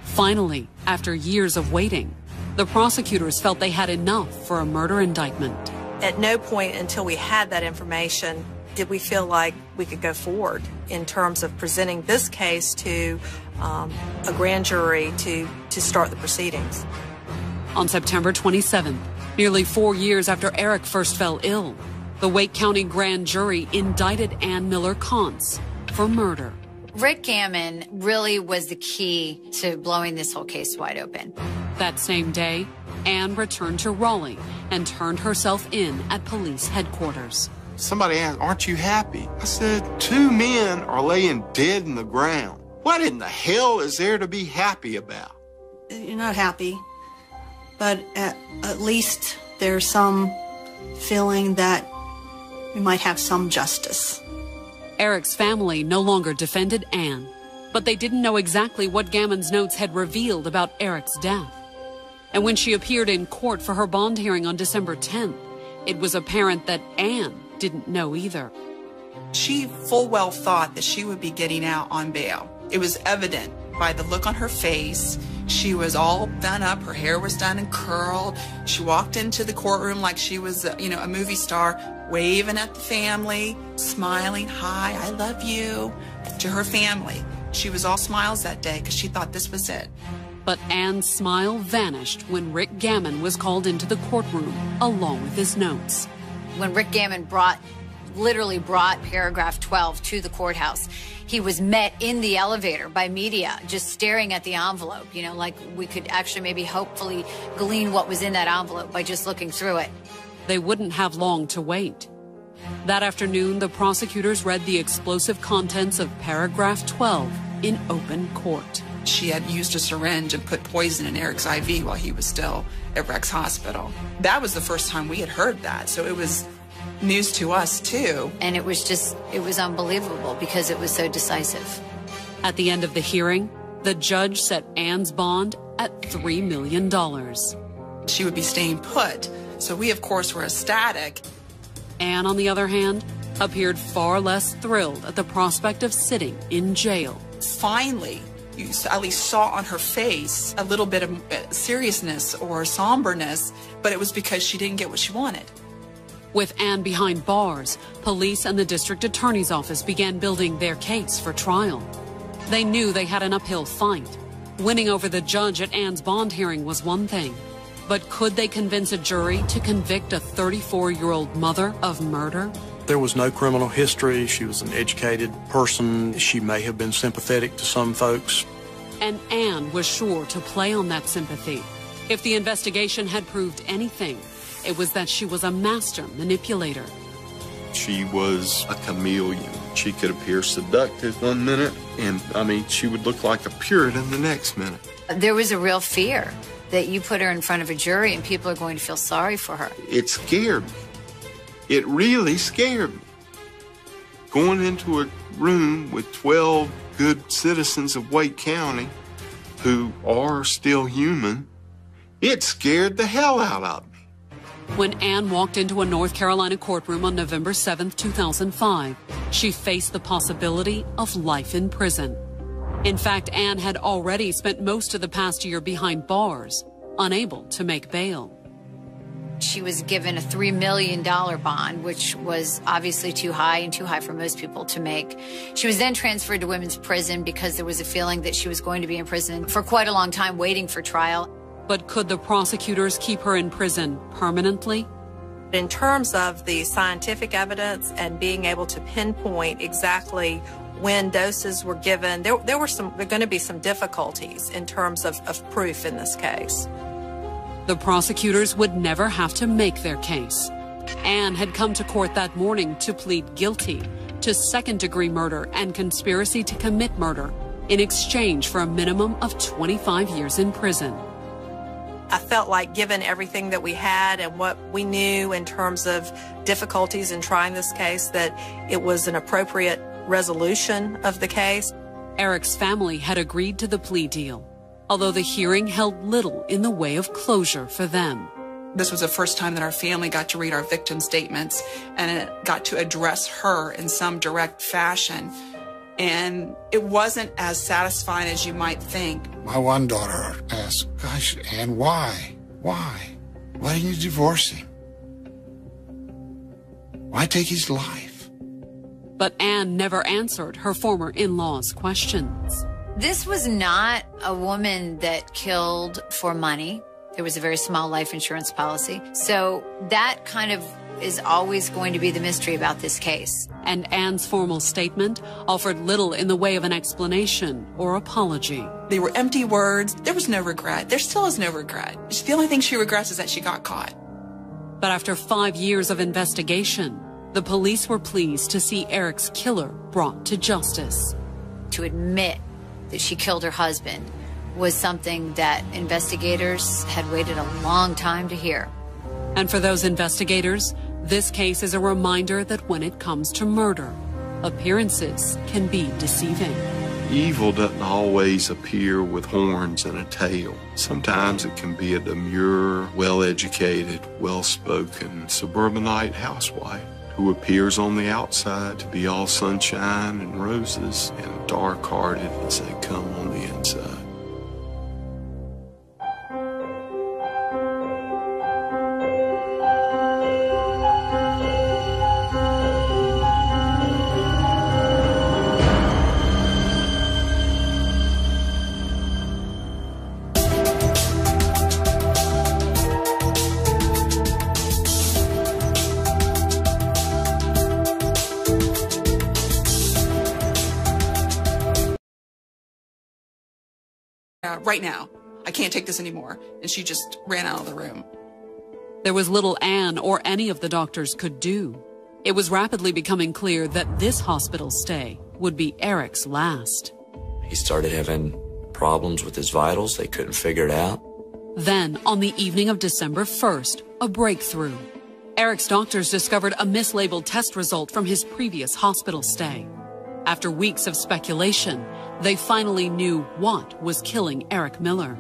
Finally, after years of waiting, the prosecutors felt they had enough for a murder indictment. At no point until we had that information did we feel like we could go forward in terms of presenting this case to um, a grand jury to, to start the proceedings. On September twenty-seventh, nearly four years after Eric first fell ill, the Wake County grand jury indicted Ann Miller Kontz for murder. Rick Gammon really was the key to blowing this whole case wide open. That same day, Ann returned to Raleigh and turned herself in at police headquarters. Somebody asked, "Aren't you happy?" I said, "Two men are laying dead in the ground. What in the hell is there to be happy about?" You're not happy, but at, at least there's some feeling that you might have some justice. Eric's family no longer defended Ann, but they didn't know exactly what Gammon's notes had revealed about Eric's death. And when she appeared in court for her bond hearing on December tenth, it was apparent that Ann didn't know either. She full well thought that she would be getting out on bail. It was evident by the look on her face. She was all done up, her hair was done and curled. She walked into the courtroom like she was, you know, a movie star, waving at the family, smiling, "Hi, I love you," to her family. She was all smiles that day because she thought this was it. But Ann's smile vanished when Rick Gammon was called into the courtroom, along with his notes. When Rick Gammon brought, literally brought paragraph twelve to the courthouse, he was met in the elevator by media, just staring at the envelope, you know, like we could actually maybe hopefully glean what was in that envelope by just looking through it. They wouldn't have long to wait. That afternoon, the prosecutors read the explosive contents of paragraph twelve in open court. She had used a syringe and put poison in Eric's I V while he was still at Rex Hospital. That was the first time we had heard that, so it was news to us too. And it was just, it was unbelievable because it was so decisive. At the end of the hearing, the judge set Ann's bond at three million dollars. She would be staying put, so we of course were ecstatic. Ann, on the other hand, appeared far less thrilled at the prospect of sitting in jail. Finally, you at least saw on her face a little bit of seriousness or somberness, but it was because she didn't get what she wanted. With Ann behind bars, police and the district attorney's office began building their case for trial. They knew they had an uphill fight. Winning over the judge at Ann's bond hearing was one thing, but could they convince a jury to convict a thirty-four-year-old mother of murder? There was no criminal history. She was an educated person. She may have been sympathetic to some folks. And Ann was sure to play on that sympathy. If the investigation had proved anything, it was that she was a master manipulator. She was a chameleon. She could appear seductive one minute, and, I mean, she would look like a Puritan the next minute. There was a real fear that you put her in front of a jury and people are going to feel sorry for her. It scared me. It really scared me. Going into a room with twelve good citizens of Wake County who are still human, it scared the hell out of me. When Ann walked into a North Carolina courtroom on November seventh, two thousand five, she faced the possibility of life in prison. In fact, Ann had already spent most of the past year behind bars, unable to make bail. She was given a three million dollars bond, which was obviously too high and too high for most people to make. She was then transferred to women's prison because there was a feeling that she was going to be in prison for quite a long time waiting for trial. But could the prosecutors keep her in prison permanently? In terms of the scientific evidence and being able to pinpoint exactly when doses were given, there, there were some, there were going to be some difficulties in terms of, of proof in this case. The prosecutors would never have to make their case. Ann had come to court that morning to plead guilty to second-degree murder and conspiracy to commit murder in exchange for a minimum of twenty-five years in prison. I felt like given everything that we had and what we knew in terms of difficulties in trying this case, that it was an appropriate resolution of the case. Eric's family had agreed to the plea deal, although the hearing held little in the way of closure for them. This was the first time that our family got to read our victim statements, and it got to address her in some direct fashion. And it wasn't as satisfying as you might think. My one daughter asked, gosh, Ann, why? Why? Why didn't you divorce him? Why take his life? But Ann never answered her former in-laws' questions. This was not a woman that killed for money. There was a very small life insurance policy. So that kind of is always going to be the mystery about this case. And Ann's formal statement offered little in the way of an explanation or apology. They were empty words. There was no regret. There still is no regret. The only thing she regrets is that she got caught. But after five years of investigation, the police were pleased to see Eric's killer brought to justice. To admit that she killed her husband was something that investigators had waited a long time to hear. And for those investigators, this case is a reminder that when it comes to murder, appearances can be deceiving. Evil doesn't always appear with horns and a tail. Sometimes it can be a demure, well-educated, well-spoken suburbanite housewife who appears on the outside to be all sunshine and roses, and dark-hearted as they come on the inside. Right now, I can't take this anymore. And she just ran out of the room. There was little Ann or any of the doctors could do. It was rapidly becoming clear that this hospital stay would be Eric's last. He started having problems with his vitals. They couldn't figure it out. Then, on the evening of December first, a breakthrough. Eric's doctors discovered a mislabeled test result from his previous hospital stay. After weeks of speculation, they finally knew what was killing Eric Miller.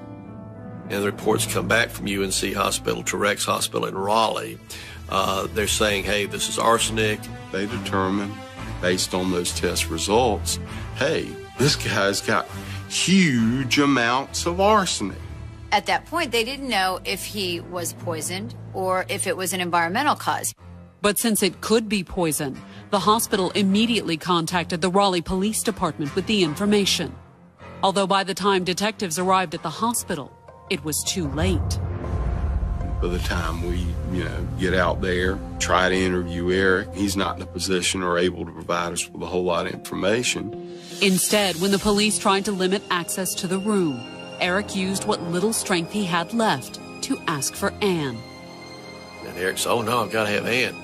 And the reports come back from U N C Hospital to Rex Hospital in Raleigh. Uh, they're saying, hey, this is arsenic. They determined, based on those test results, hey, this guy's got huge amounts of arsenic. At that point, they didn't know if he was poisoned or if it was an environmental cause. But since it could be poison, the hospital immediately contacted the Raleigh Police Department with the information. Although by the time detectives arrived at the hospital, it was too late. By the time we, you know, get out there, try to interview Eric, he's not in a position or able to provide us with a whole lot of information. Instead, when the police tried to limit access to the room, Eric used what little strength he had left to ask for Ann. And Eric said, oh no, I've got to have Ann.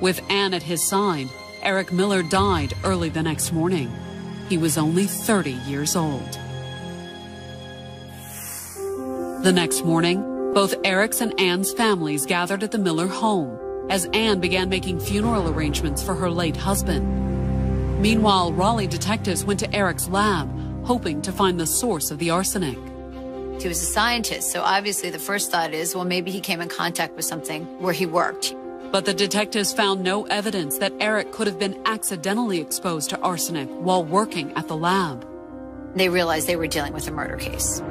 With Ann at his side, Eric Miller died early the next morning. He was only thirty years old. The next morning, both Eric's and Ann's families gathered at the Miller home as Ann began making funeral arrangements for her late husband. Meanwhile, Raleigh detectives went to Eric's lab, hoping to find the source of the arsenic. He was a scientist, so obviously the first thought is, well, maybe he came in contact with something where he worked. But the detectives found no evidence that Eric could have been accidentally exposed to arsenic while working at the lab. They realized they were dealing with a murder case.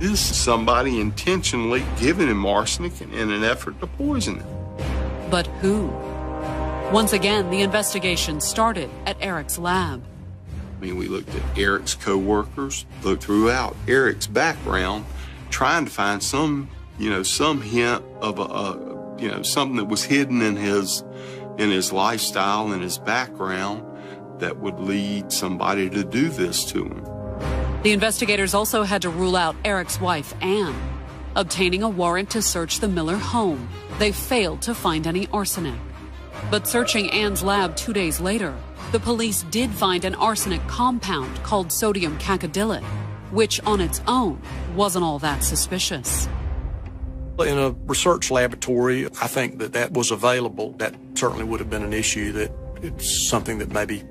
This is somebody intentionally giving him arsenic in an effort to poison him. But who? Once again, the investigation started at Eric's lab. I mean, we looked at Eric's co-workers, looked throughout Eric's background, trying to find some, you know, some hint of a, a you know, something that was hidden in his, in his lifestyle, in his background, that would lead somebody to do this to him. The investigators also had to rule out Eric's wife, Ann. Obtaining a warrant to search the Miller home, they failed to find any arsenic. But searching Ann's lab two days later, the police did find an arsenic compound called sodium cacodylate, which on its own wasn't all that suspicious. In a research laboratory, I think that that was available. That certainly would have been an issue, that it's something that maybe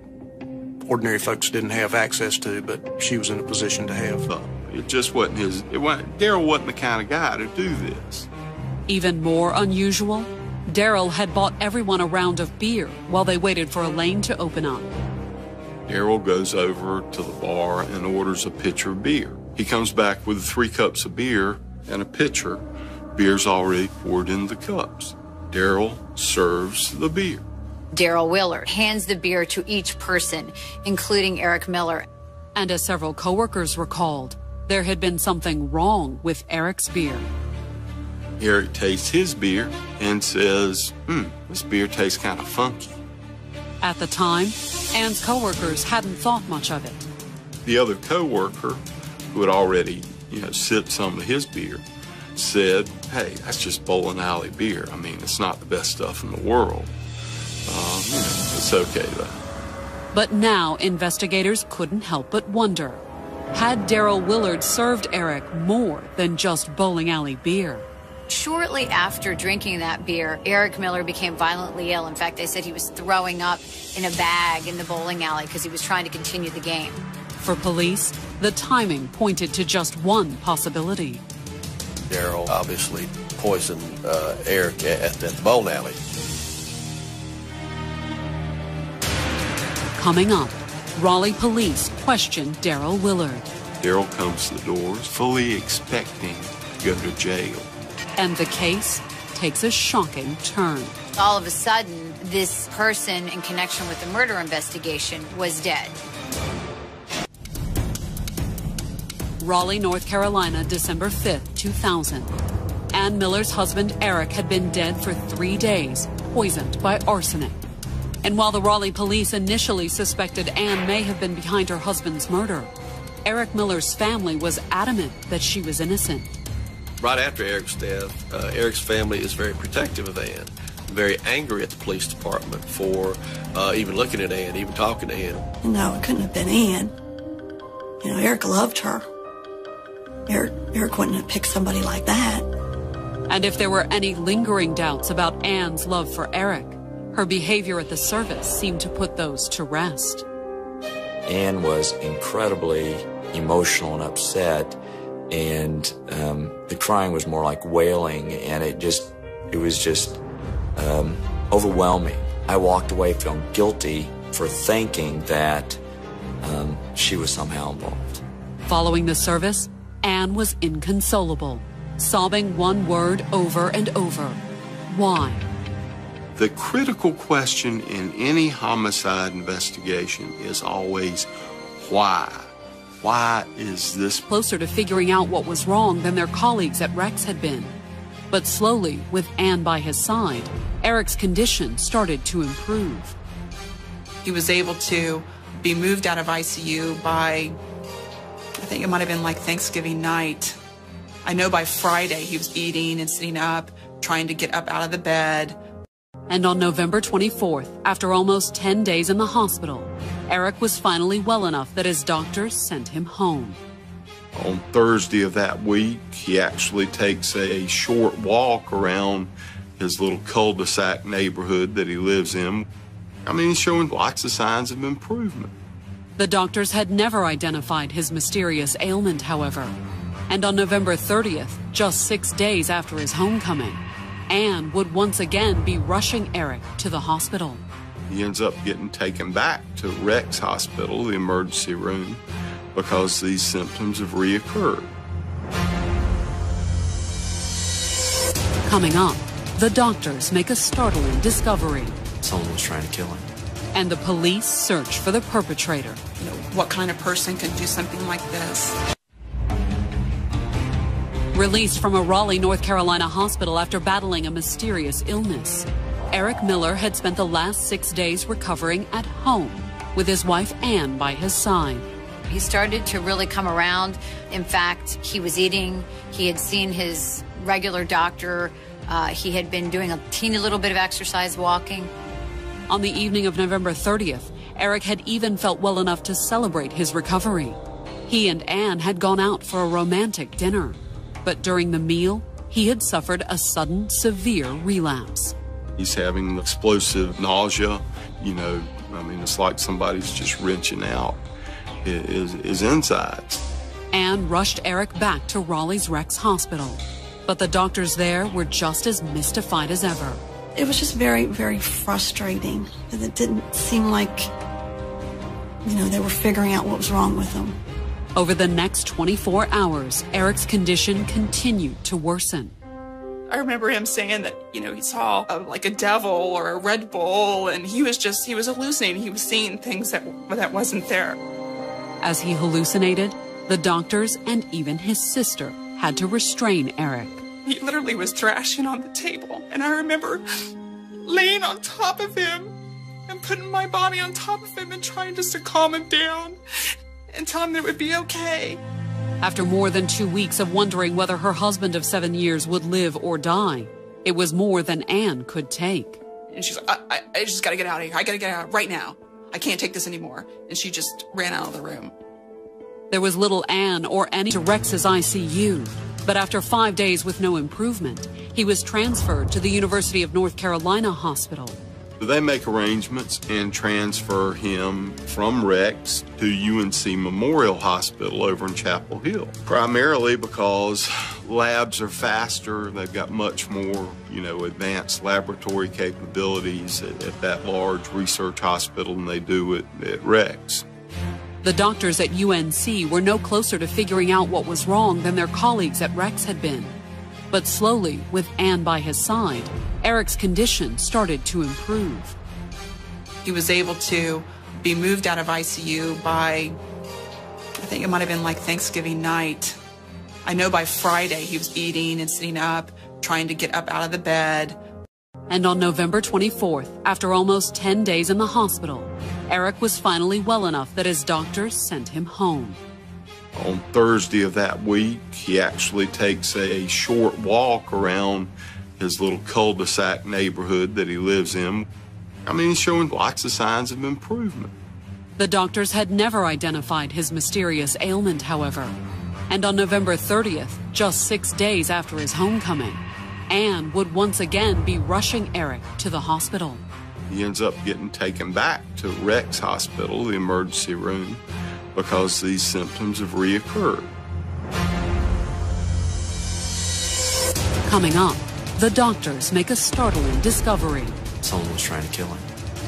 ordinary folks didn't have access to, but she was in a position to have. It just wasn't his, it wasn't, Daryl wasn't the kind of guy to do this. Even more unusual, Daryl had bought everyone a round of beer while they waited for a lane to open up. Daryl goes over to the bar and orders a pitcher of beer. He comes back with three cups of beer and a pitcher. Beer's already poured in the cups. Daryl serves the beer. Daryl Willard hands the beer to each person, including Eric Miller. And as several co-workers recalled, there had been something wrong with Eric's beer. Eric tastes his beer and says, hmm, this beer tastes kind of funky. At the time, Ann's co-workers hadn't thought much of it. The other co-worker, who had already, you know, sipped some of his beer, said, hey, that's just bowling alley beer. I mean, it's not the best stuff in the world. Um, you know, it's okay, though. But now investigators couldn't help but wonder, had Daryl Willard served Eric more than just bowling alley beer? Shortly after drinking that beer, Eric Miller became violently ill. In fact, they said he was throwing up in a bag in the bowling alley because he was trying to continue the game. For police, the timing pointed to just one possibility. Daryl obviously poisoned uh, Eric at the bowling alley. Coming up, Raleigh police questioned Daryl Willard. Daryl comes to the doors fully expecting to go to jail. And the case takes a shocking turn. All of a sudden, this person in connection with the murder investigation was dead. Raleigh, North Carolina, December fifth, two thousand. Ann Miller's husband, Eric, had been dead for three days, poisoned by arsenic. And while the Raleigh police initially suspected Ann may have been behind her husband's murder, Eric Miller's family was adamant that she was innocent. Right after Eric's death, uh, Eric's family is very protective of Ann, very angry at the police department for uh, even looking at Ann, even talking to Ann. No, it couldn't have been Ann. You know, Eric loved her. Eric, Eric wouldn't have picked somebody like that. And if there were any lingering doubts about Ann's love for Eric, her behavior at the service seemed to put those to rest. Ann was incredibly emotional and upset. And um, the crying was more like wailing, and it just, it was just um, overwhelming. I walked away feeling guilty for thinking that um, she was somehow involved. Following the service, Ann was inconsolable, sobbing one word over and over: why? The critical question in any homicide investigation is always, why? Why is this? Closer to figuring out what was wrong than their colleagues at Rex had been. But slowly, with Ann by his side, Eric's condition started to improve. He was able to be moved out of I C U by, I think it might have been like Thanksgiving night. I know by Friday he was eating and sitting up, trying to get up out of the bed. And on November twenty-fourth, after almost ten days in the hospital, Eric was finally well enough that his doctors sent him home. On Thursday of that week, he actually takes a short walk around his little cul-de-sac neighborhood that he lives in. I mean, he's showing lots of signs of improvement. The doctors had never identified his mysterious ailment, however. And on November thirtieth, just six days after his homecoming, Ann would once again be rushing Eric to the hospital. He ends up getting taken back to Rex Hospital, the emergency room, because these symptoms have reoccurred. Coming up, the doctors make a startling discovery. Someone was trying to kill him. And the police search for the perpetrator. You know, what kind of person could do something like this? Released from a Raleigh, North Carolina hospital after battling a mysterious illness, Eric Miller had spent the last six days recovering at home with his wife Ann by his side. He started to really come around. In fact, he was eating. He had seen his regular doctor. Uh, he had been doing a teeny little bit of exercise, walking. On the evening of November thirtieth, Eric had even felt well enough to celebrate his recovery. He and Ann had gone out for a romantic dinner, but during the meal, he had suffered a sudden, severe relapse. He's having explosive nausea. You know, I mean, it's like somebody's just wrenching out his, his insides. Ann rushed Eric back to Raleigh's Rex Hospital, but the doctors there were just as mystified as ever. It was just very, very frustrating, because it didn't seem like, you know, they were figuring out what was wrong with him. Over the next twenty-four hours, Eric's condition continued to worsen. I remember him saying that, you know, he saw a, like a devil or a Red Bull, and he was just, he was hallucinating. He was seeing things that, that wasn't there. As he hallucinated, the doctors and even his sister had to restrain Eric. He literally was thrashing on the table, and I remember laying on top of him and putting my body on top of him and trying just to calm him down and tell him that it would be okay. After more than two weeks of wondering whether her husband of seven years would live or die, it was more than Ann could take. And she's like, I, I, I just gotta get out of here. I gotta get out right now. I can't take this anymore. And she just ran out of the room. There was little Ann or Annie to Rex's I C U, but after five days with no improvement, he was transferred to the University of North Carolina Hospital. They make arrangements and transfer him from Rex to U N C Memorial Hospital over in Chapel Hill, primarily because labs are faster. They've got much more, you know, advanced laboratory capabilities at, at that large research hospital than they do at, at Rex. The doctors at U N C were no closer to figuring out what was wrong than their colleagues at Rex had been. But slowly, with Ann by his side, Eric's condition started to improve. He was able to be moved out of I C U by, I think it might have been like Thanksgiving night. I know by Friday he was eating and sitting up, trying to get up out of the bed. And on November twenty-fourth, after almost ten days in the hospital, Eric was finally well enough that his doctors sent him home. On Thursday of that week, he actually takes a short walk around his little cul-de-sac neighborhood that he lives in. I mean, he's showing lots of signs of improvement. The doctors had never identified his mysterious ailment, however. And on November thirtieth, just six days after his homecoming, Ann would once again be rushing Eric to the hospital. He ends up getting taken back to Rex Hospital, the emergency room, because these symptoms have reoccurred. Coming up, the doctors make a startling discovery. Someone was trying to kill him.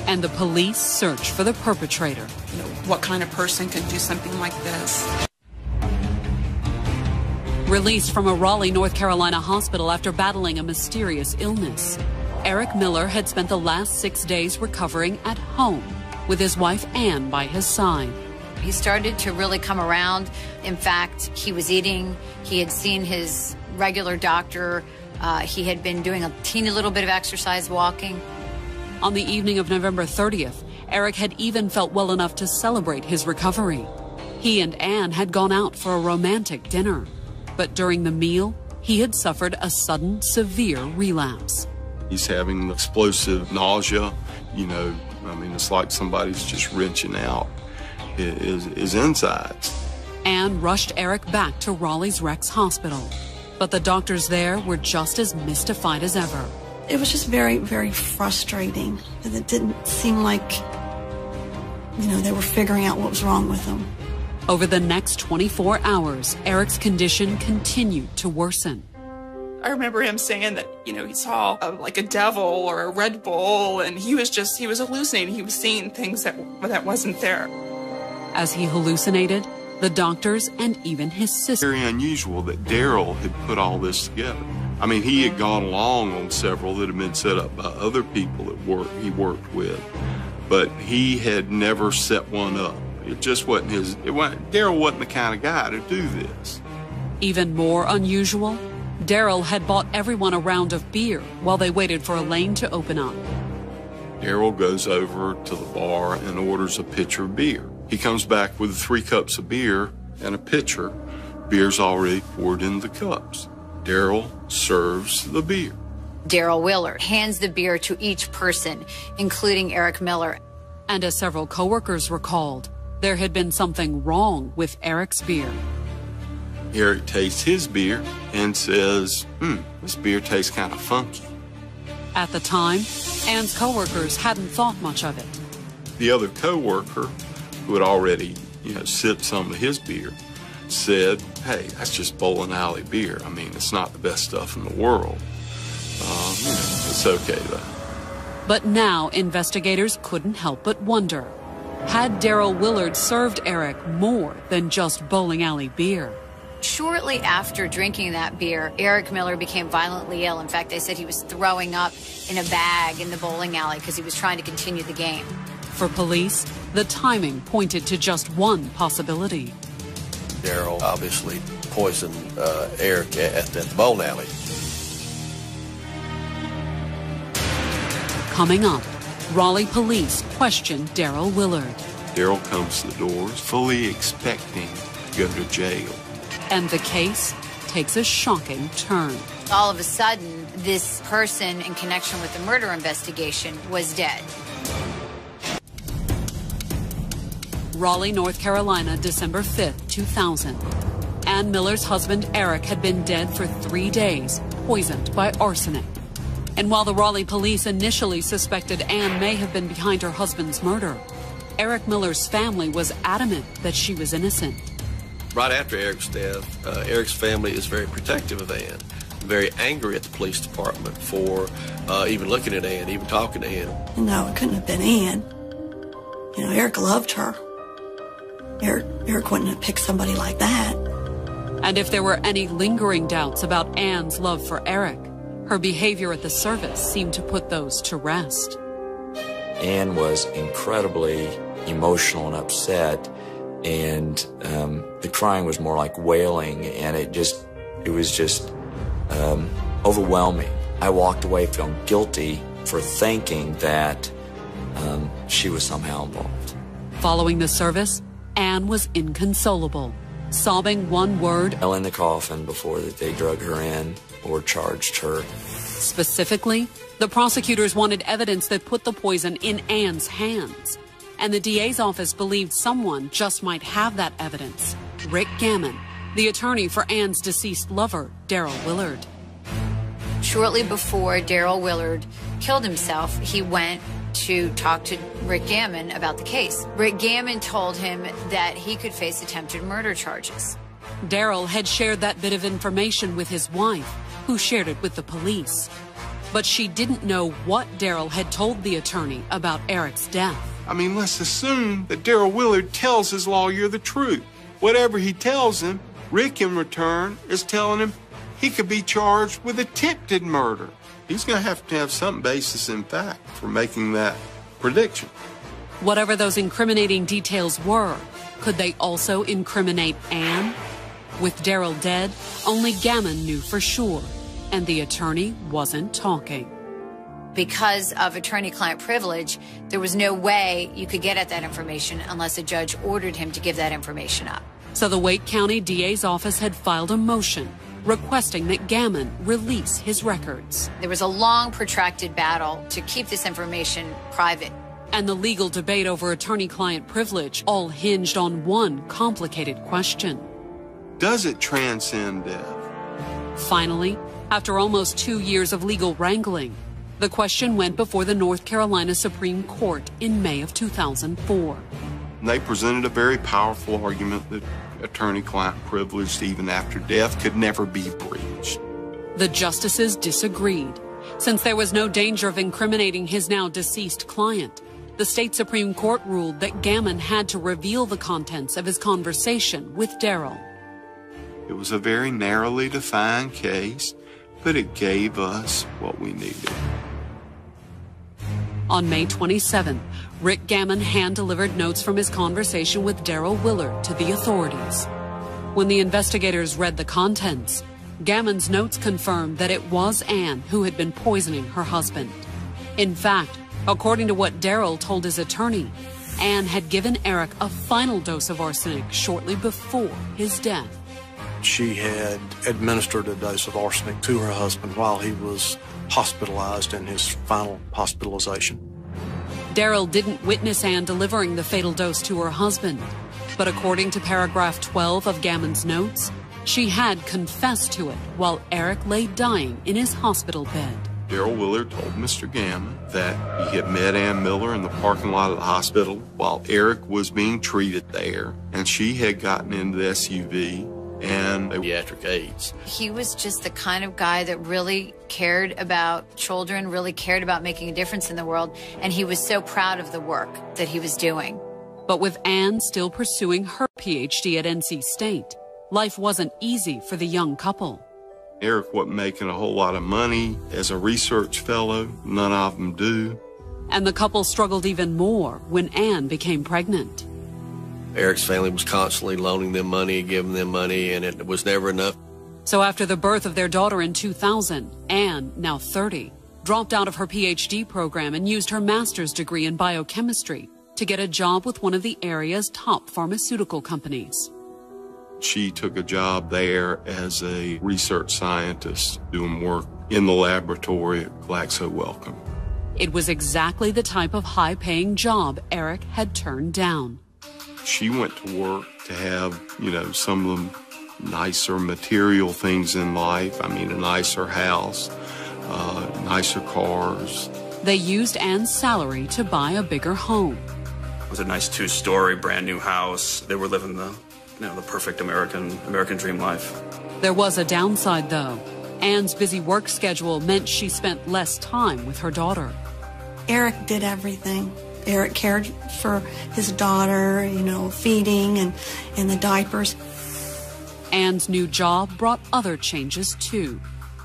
And the police search for the perpetrator. You know, what kind of person could do something like this? Released from a Raleigh, North Carolina hospital after battling a mysterious illness, Eric Miller had spent the last six days recovering at home with his wife Ann by his side. He started to really come around. In fact, he was eating. He had seen his regular doctor. Uh, he had been doing a teeny little bit of exercise, walking. On the evening of November thirtieth, Eric had even felt well enough to celebrate his recovery. He and Ann had gone out for a romantic dinner, but during the meal, he had suffered a sudden, severe relapse. He's having explosive nausea. You know, I mean, it's like somebody's just wrenching out his, his insides. Ann rushed Eric back to Raleigh's Rex Hospital, but the doctors there were just as mystified as ever. It was just very, very frustrating, because it didn't seem like, you know, they were figuring out what was wrong with him. Over the next twenty-four hours, Eric's condition continued to worsen. I remember him saying that, you know, he saw a, like a devil or a Red Bull, and he was just, he was hallucinating. He was seeing things that, that wasn't there. As he hallucinated, the doctors and even his sister. Very unusual that Daryl had put all this together. I mean, he had gone along on several that had been set up by other people that work, he worked with, but he had never set one up. It just wasn't his, it wasn't, Daryl wasn't the kind of guy to do this. Even more unusual, Daryl had bought everyone a round of beer while they waited for a lane to open up. Daryl goes over to the bar and orders a pitcher of beer. He comes back with three cups of beer and a pitcher. Beer's already poured in the cups. Daryl serves the beer. Daryl Willard hands the beer to each person, including Eric Miller. And as several co-workers recalled, there had been something wrong with Eric's beer. Eric tastes his beer and says, hmm, this beer tastes kind of funky. At the time, Ann's coworkers hadn't thought much of it. The other coworker, who had already, you know, sipped some of his beer, said, hey, that's just bowling alley beer. I mean, it's not the best stuff in the world. Um, you know, it's okay, though. But now investigators couldn't help but wonder, had Daryl Willard served Eric more than just bowling alley beer? Shortly after drinking that beer, Eric Miller became violently ill. In fact, they said he was throwing up in a bag in the bowling alley because he was trying to continue the game. For police, the timing pointed to just one possibility. Daryl obviously poisoned uh, Eric at the bowling alley. Coming up, Raleigh police questioned Daryl Willard. Daryl comes to the doors fully expecting to go to jail. And the case takes a shocking turn. All of a sudden, this person in connection with the murder investigation was dead. Raleigh, North Carolina, December fifth, two thousand. Ann Miller's husband, Eric, had been dead for three days, poisoned by arsenic. And while the Raleigh police initially suspected Ann may have been behind her husband's murder, Eric Miller's family was adamant that she was innocent. Right after Eric's death, uh, Eric's family is very protective of Ann, very angry at the police department for uh, even looking at Ann, even talking to Ann. No, it couldn't have been Ann. You know, Eric loved her. Eric, Eric wouldn't have picked somebody like that. And if there were any lingering doubts about Ann's love for Eric, her behavior at the service seemed to put those to rest. Ann was incredibly emotional and upset, and um, the crying was more like wailing, and it just, it was just um, overwhelming. I walked away feeling guilty for thinking that um, she was somehow involved. Following the service, Ann was inconsolable, sobbing one word. Fell in the coffin before that they drug her in or charged her. Specifically, the prosecutors wanted evidence that put the poison in Ann's hands, and the D A's office believed someone just might have that evidence. Rick Gammon, the attorney for Ann's deceased lover, Daryl Willard. Shortly before Daryl Willard killed himself, he went to talk to Rick Gammon about the case. Rick Gammon told him that he could face attempted murder charges. Daryl had shared that bit of information with his wife, who shared it with the police. But she didn't know what Daryl had told the attorney about Eric's death. I mean, let's assume that Daryl Willard tells his lawyer the truth. Whatever he tells him, Rick in return is telling him he could be charged with attempted murder. He's going to have to have some basis in fact for making that prediction. Whatever those incriminating details were, could they also incriminate Ann? With Daryl dead, only Gammon knew for sure, and the attorney wasn't talking. Because of attorney-client privilege, there was no way you could get at that information unless a judge ordered him to give that information up. So the Wake County D A's office had filed a motion requesting that Gammon release his records. There was a long, protracted battle to keep this information private. And the legal debate over attorney-client privilege all hinged on one complicated question. Does it transcend death? Finally, after almost two years of legal wrangling, the question went before the North Carolina Supreme Court in May of two thousand four. They presented a very powerful argument that attorney-client privilege, even after death, could never be breached. The justices disagreed. Since there was no danger of incriminating his now deceased client, the state Supreme Court ruled that Gammon had to reveal the contents of his conversation with Daryl. It was a very narrowly defined case, but it gave us what we needed. On May twenty-seventh, Rick Gammon hand-delivered notes from his conversation with Daryl Willard to the authorities. When the investigators read the contents, Gammon's notes confirmed that it was Ann who had been poisoning her husband. In fact, according to what Daryl told his attorney, Ann had given Eric a final dose of arsenic shortly before his death. She had administered a dose of arsenic to her husband while he was hospitalized in his final hospitalization. Daryl didn't witness Ann delivering the fatal dose to her husband, but according to paragraph twelve of Gammon's notes, she had confessed to it while Eric lay dying in his hospital bed. Daryl Willard told Mister Gammon that he had met Ann Miller in the parking lot of the hospital while Eric was being treated there, and she had gotten into the S U V and pediatric AIDS. He was just the kind of guy that really cared about children, really cared about making a difference in the world, and he was so proud of the work that he was doing. But with Ann still pursuing her PhD at N C State, life wasn't easy for the young couple. Eric wasn't making a whole lot of money as a research fellow. None of them do. And the couple struggled even more when Ann became pregnant. Eric's family was constantly loaning them money, giving them money, and it was never enough. So after the birth of their daughter in two thousand, Ann, now thirty, dropped out of her PhD program and used her master's degree in biochemistry to get a job with one of the area's top pharmaceutical companies. She took a job there as a research scientist doing work in the laboratory at Glaxo Wellcome. It was exactly the type of high-paying job Eric had turned down. She went to work to have, you know, some of the nicer material things in life. I mean, a nicer house, uh, nicer cars. They used Ann's salary to buy a bigger home. It was a nice two-story, brand-new house. They were living the... You know, the perfect American, American dream life. There was a downside, though. Ann's busy work schedule meant she spent less time with her daughter. Eric did everything. Eric cared for his daughter, you know, feeding and, and the diapers. Ann's new job brought other changes, too.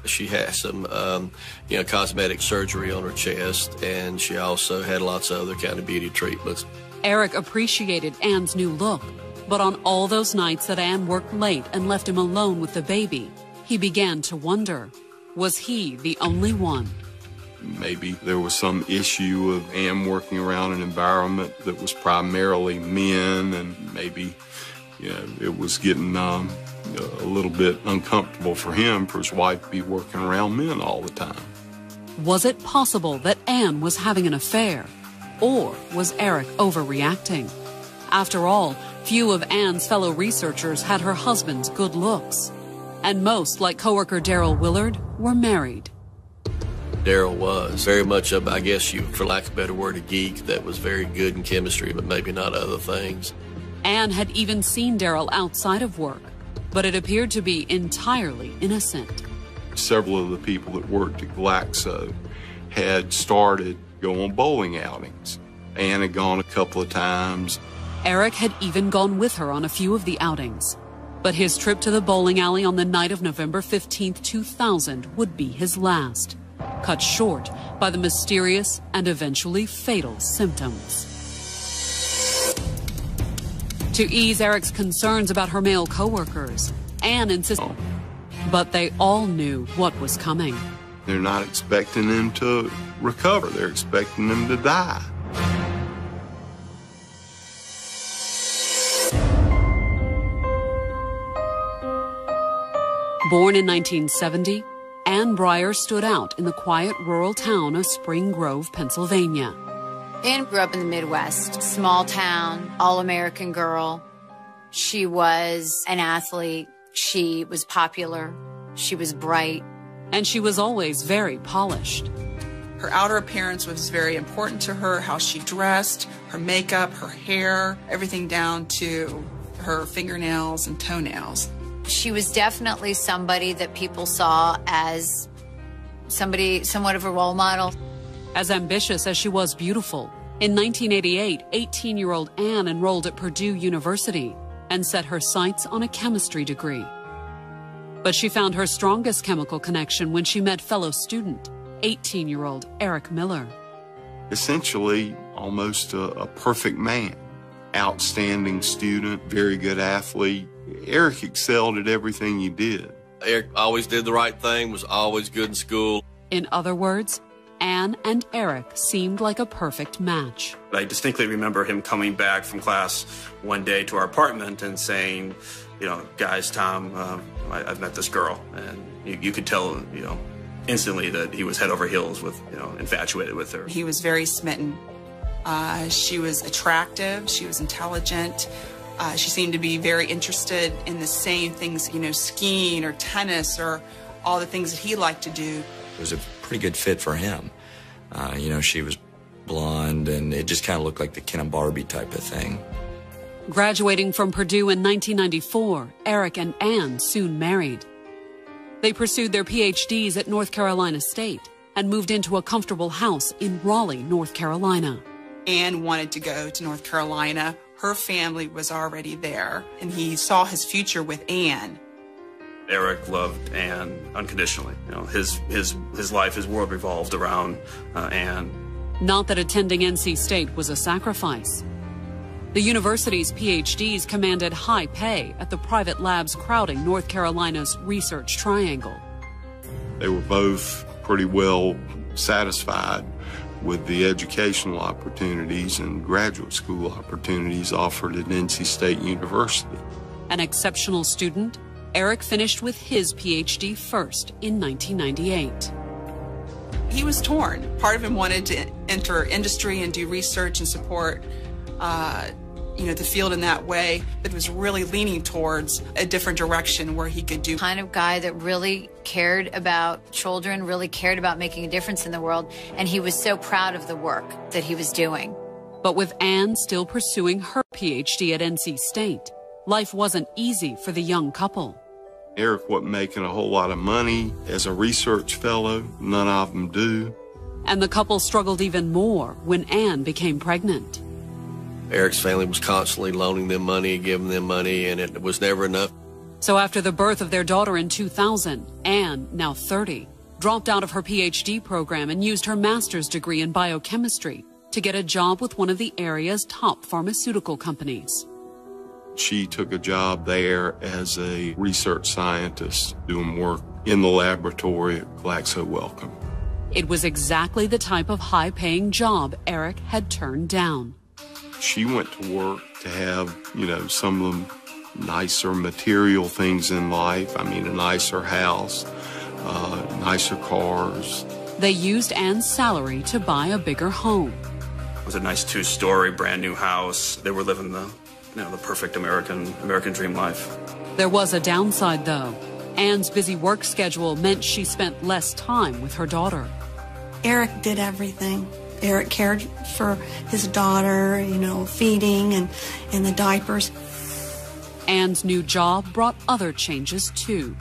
She had some, um, you know, cosmetic surgery on her chest, and she also had lots of other kind of beauty treatments. Eric appreciated Ann's new look. But on all those nights that Ann worked late and left him alone with the baby, he began to wonder, was he the only one? Maybe there was some issue of Ann working around an environment that was primarily men, and maybe, you know, it was getting um, a little bit uncomfortable for him, for his wife to be working around men all the time. Was it possible that Ann was having an affair, or was Eric overreacting? After all, few of Ann's fellow researchers had her husband's good looks. And most, like coworker Daryl Willard, were married. Daryl was very much of, I guess, you, for lack of a better word, a geek that was very good in chemistry, but maybe not other things. Ann had even seen Daryl outside of work, but it appeared to be entirely innocent. Several of the people that worked at Glaxo had started going bowling outings. Ann had gone a couple of times. Eric had even gone with her on a few of the outings. But his trip to the bowling alley on the night of November fifteenth, two thousand would be his last, cut short by the mysterious and eventually fatal symptoms. To ease Eric's concerns about her male coworkers, Ann insisted, but they all knew what was coming. They're not expecting him to recover. They're expecting him to die. Born in nineteen seventy, Ann Breyer stood out in the quiet rural town of Spring Grove, Pennsylvania. Ann grew up in the Midwest, small town, all-American girl. She was an athlete. She was popular. She was bright. And she was always very polished. Her outer appearance was very important to her, how she dressed, her makeup, her hair, everything down to her fingernails and toenails. She was definitely somebody that people saw as somebody, somewhat of a role model. As ambitious as she was beautiful, in nineteen eighty-eight, eighteen-year-old Ann enrolled at Purdue University and set her sights on a chemistry degree. But she found her strongest chemical connection when she met fellow student, eighteen-year-old Eric Miller. Essentially, almost a, a perfect man. Outstanding student, very good athlete. Eric excelled at everything he did. Eric always did the right thing, was always good in school. In other words, Ann and Eric seemed like a perfect match. I distinctly remember him coming back from class one day to our apartment and saying, you know, guys, Tom, uh, I, I've met this girl. And you, you could tell, you know, instantly that he was head over heels with, you know, infatuated with her. He was very smitten. Uh, she was attractive, she was intelligent, uh, she seemed to be very interested in the same things, you know, skiing or tennis or all the things that he liked to do. It was a pretty good fit for him. Uh, you know, she was blonde, and it just kind of looked like the Ken and Barbie type of thing. Graduating from Purdue in nineteen ninety-four, Eric and Ann soon married. They pursued their PhDs at North Carolina State and moved into a comfortable house in Raleigh, North Carolina. Ann wanted to go to North Carolina. Her family was already there, and he saw his future with Ann. Eric loved Ann unconditionally. You know, his, his, his life, his world revolved around uh, Ann. Not that attending N C State was a sacrifice. The university's PhDs commanded high pay at the private labs crowding North Carolina's research triangle. They were both pretty well satisfied with the educational opportunities and graduate school opportunities offered at N C State University. An exceptional student, Eric finished with his PhD first in nineteen ninety-eight. He was torn. Part of him wanted to enter industry and do research and support uh, you know, the field in that way, but was really leaning towards a different direction where he could do. The kind of guy that really cared about children, really cared about making a difference in the world, and he was so proud of the work that he was doing. But with Ann still pursuing her PhD at N C State, life wasn't easy for the young couple. Eric wasn't making a whole lot of money as a research fellow. None of them do. And the couple struggled even more when Ann became pregnant. Eric's family was constantly loaning them money, giving them money, and it was never enough. So after the birth of their daughter in two thousand, Ann, now thirty, dropped out of her PhD program and used her master's degree in biochemistry to get a job with one of the area's top pharmaceutical companies. She took a job there as a research scientist doing work in the laboratory at Glaxo Wellcome. It was exactly the type of high-paying job Eric had turned down. She went to work to have, you know, some of the nicer material things in life. I mean, a nicer house, uh, nicer cars. They used Ann's salary to buy a bigger home. It was a nice two-story, brand-new house. They were living the, you know, the perfect American, American dream life. There was a downside, though. Ann's busy work schedule meant she spent less time with her daughter. Eric did everything. Eric cared for his daughter, you know, feeding and, and the diapers. Ann's new job brought other changes, too.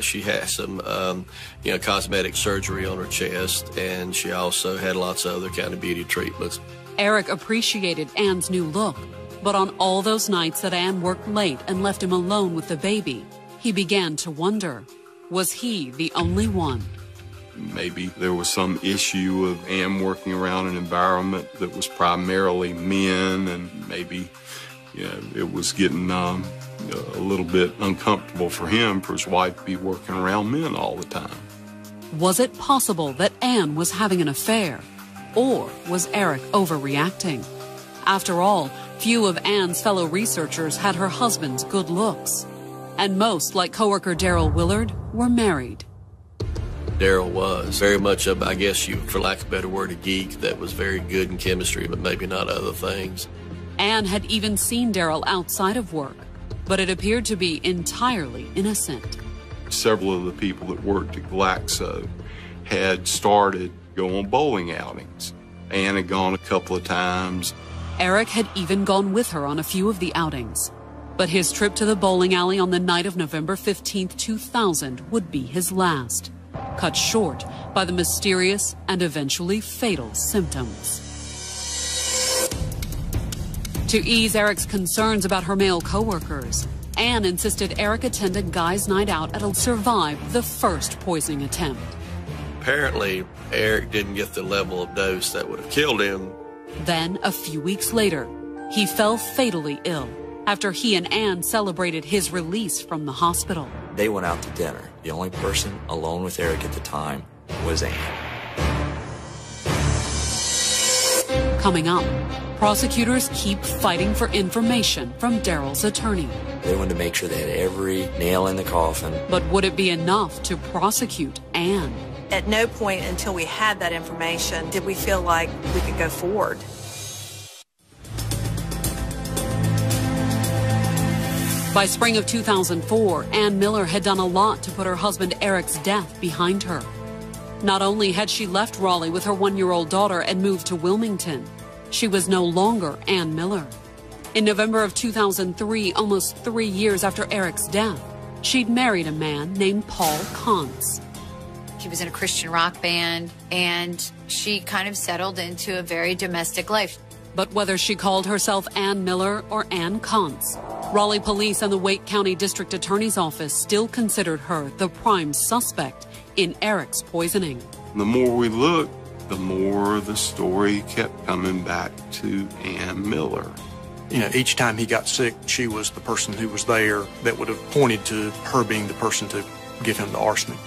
She had some, um, you know, cosmetic surgery on her chest, and she also had lots of other kind of beauty treatments. Eric appreciated Ann's new look, but on all those nights that Ann worked late and left him alone with the baby, he began to wonder, was he the only one? Maybe there was some issue of Ann working around an environment that was primarily men, and maybe, you know, it was getting um, a little bit uncomfortable for him, for his wife to be working around men all the time. Was it possible that Ann was having an affair, or was Eric overreacting? After all, few of Ann's fellow researchers had her husband's good looks, and most, like coworker Daryl Willard, were married. Daryl was very much a, I guess you, for lack of a better word, a geek that was very good in chemistry, but maybe not other things. Ann had even seen Daryl outside of work, but it appeared to be entirely innocent. Several of the people that worked at Glaxo had started going bowling outings. Ann had gone a couple of times. Eric had even gone with her on a few of the outings, but his trip to the bowling alley on the night of November fifteenth, two thousand would be his last, cut short by the mysterious and eventually fatal symptoms. To ease Eric's concerns about her male coworkers, Ann insisted Eric attend a guy's night out and survive the first poisoning attempt. Apparently, Eric didn't get the level of dose that would have killed him. Then, a few weeks later, he fell fatally ill after he and Ann celebrated his release from the hospital. They went out to dinner. The only person alone with Eric at the time was Ann. Coming up, prosecutors keep fighting for information from Daryl's attorney. They wanted to make sure they had every nail in the coffin. But would it be enough to prosecute Ann? At no point until we had that information did we feel like we could go forward. By spring of two thousand four, Ann Miller had done a lot to put her husband Eric's death behind her. Not only had she left Raleigh with her one-year-old daughter and moved to Wilmington, she was no longer Ann Miller. In November of two thousand three, almost three years after Eric's death, she'd married a man named Paul Kontz. He was in a Christian rock band, and she kind of settled into a very domestic life. But whether she called herself Ann Miller or Ann Kontz, Raleigh police and the Wake County District Attorney's Office still considered her the prime suspect in Eric's poisoning. The more we looked, the more the story kept coming back to Ann Miller. You know, each time he got sick, she was the person who was there that would have pointed to her being the person to give him the arsenic.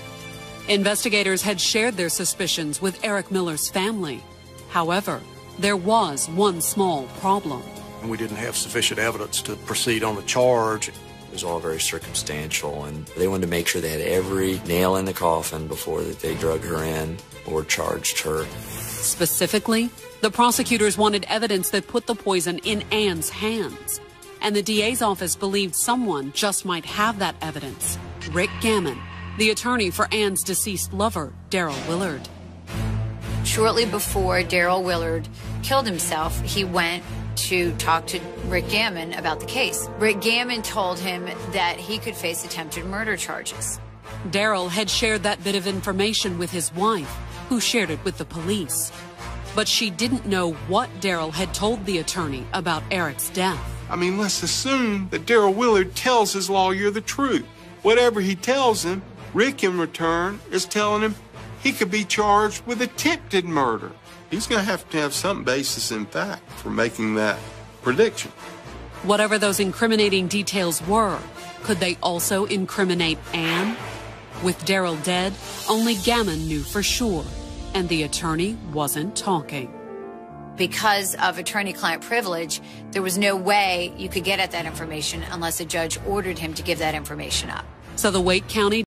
Investigators had shared their suspicions with Eric Miller's family. However, there was one small problem. We didn't have sufficient evidence to proceed on the charge. It was all very circumstantial, and they wanted to make sure they had every nail in the coffin before that they drugged her in or charged her. Specifically, the prosecutors wanted evidence that put the poison in Ann's hands, and the D A's office believed someone just might have that evidence. Rick Gammon, the attorney for Ann's deceased lover, Daryl Willard. Shortly before Daryl Willard killed himself, he went to talk to Rick Gammon about the case. Rick Gammon told him that he could face attempted murder charges. Daryl had shared that bit of information with his wife, who shared it with the police. But she didn't know what Daryl had told the attorney about Eric's death. I mean, let's assume that Daryl Willard tells his lawyer the truth. Whatever he tells him, Rick in return is telling him he could be charged with attempted murder. He's going to have to have some basis in fact for making that prediction. Whatever those incriminating details were, could they also incriminate Ann? With Daryl dead, only Gammon knew for sure, and the attorney wasn't talking. Because of attorney-client privilege, there was no way you could get at that information unless a judge ordered him to give that information up. So the Wake County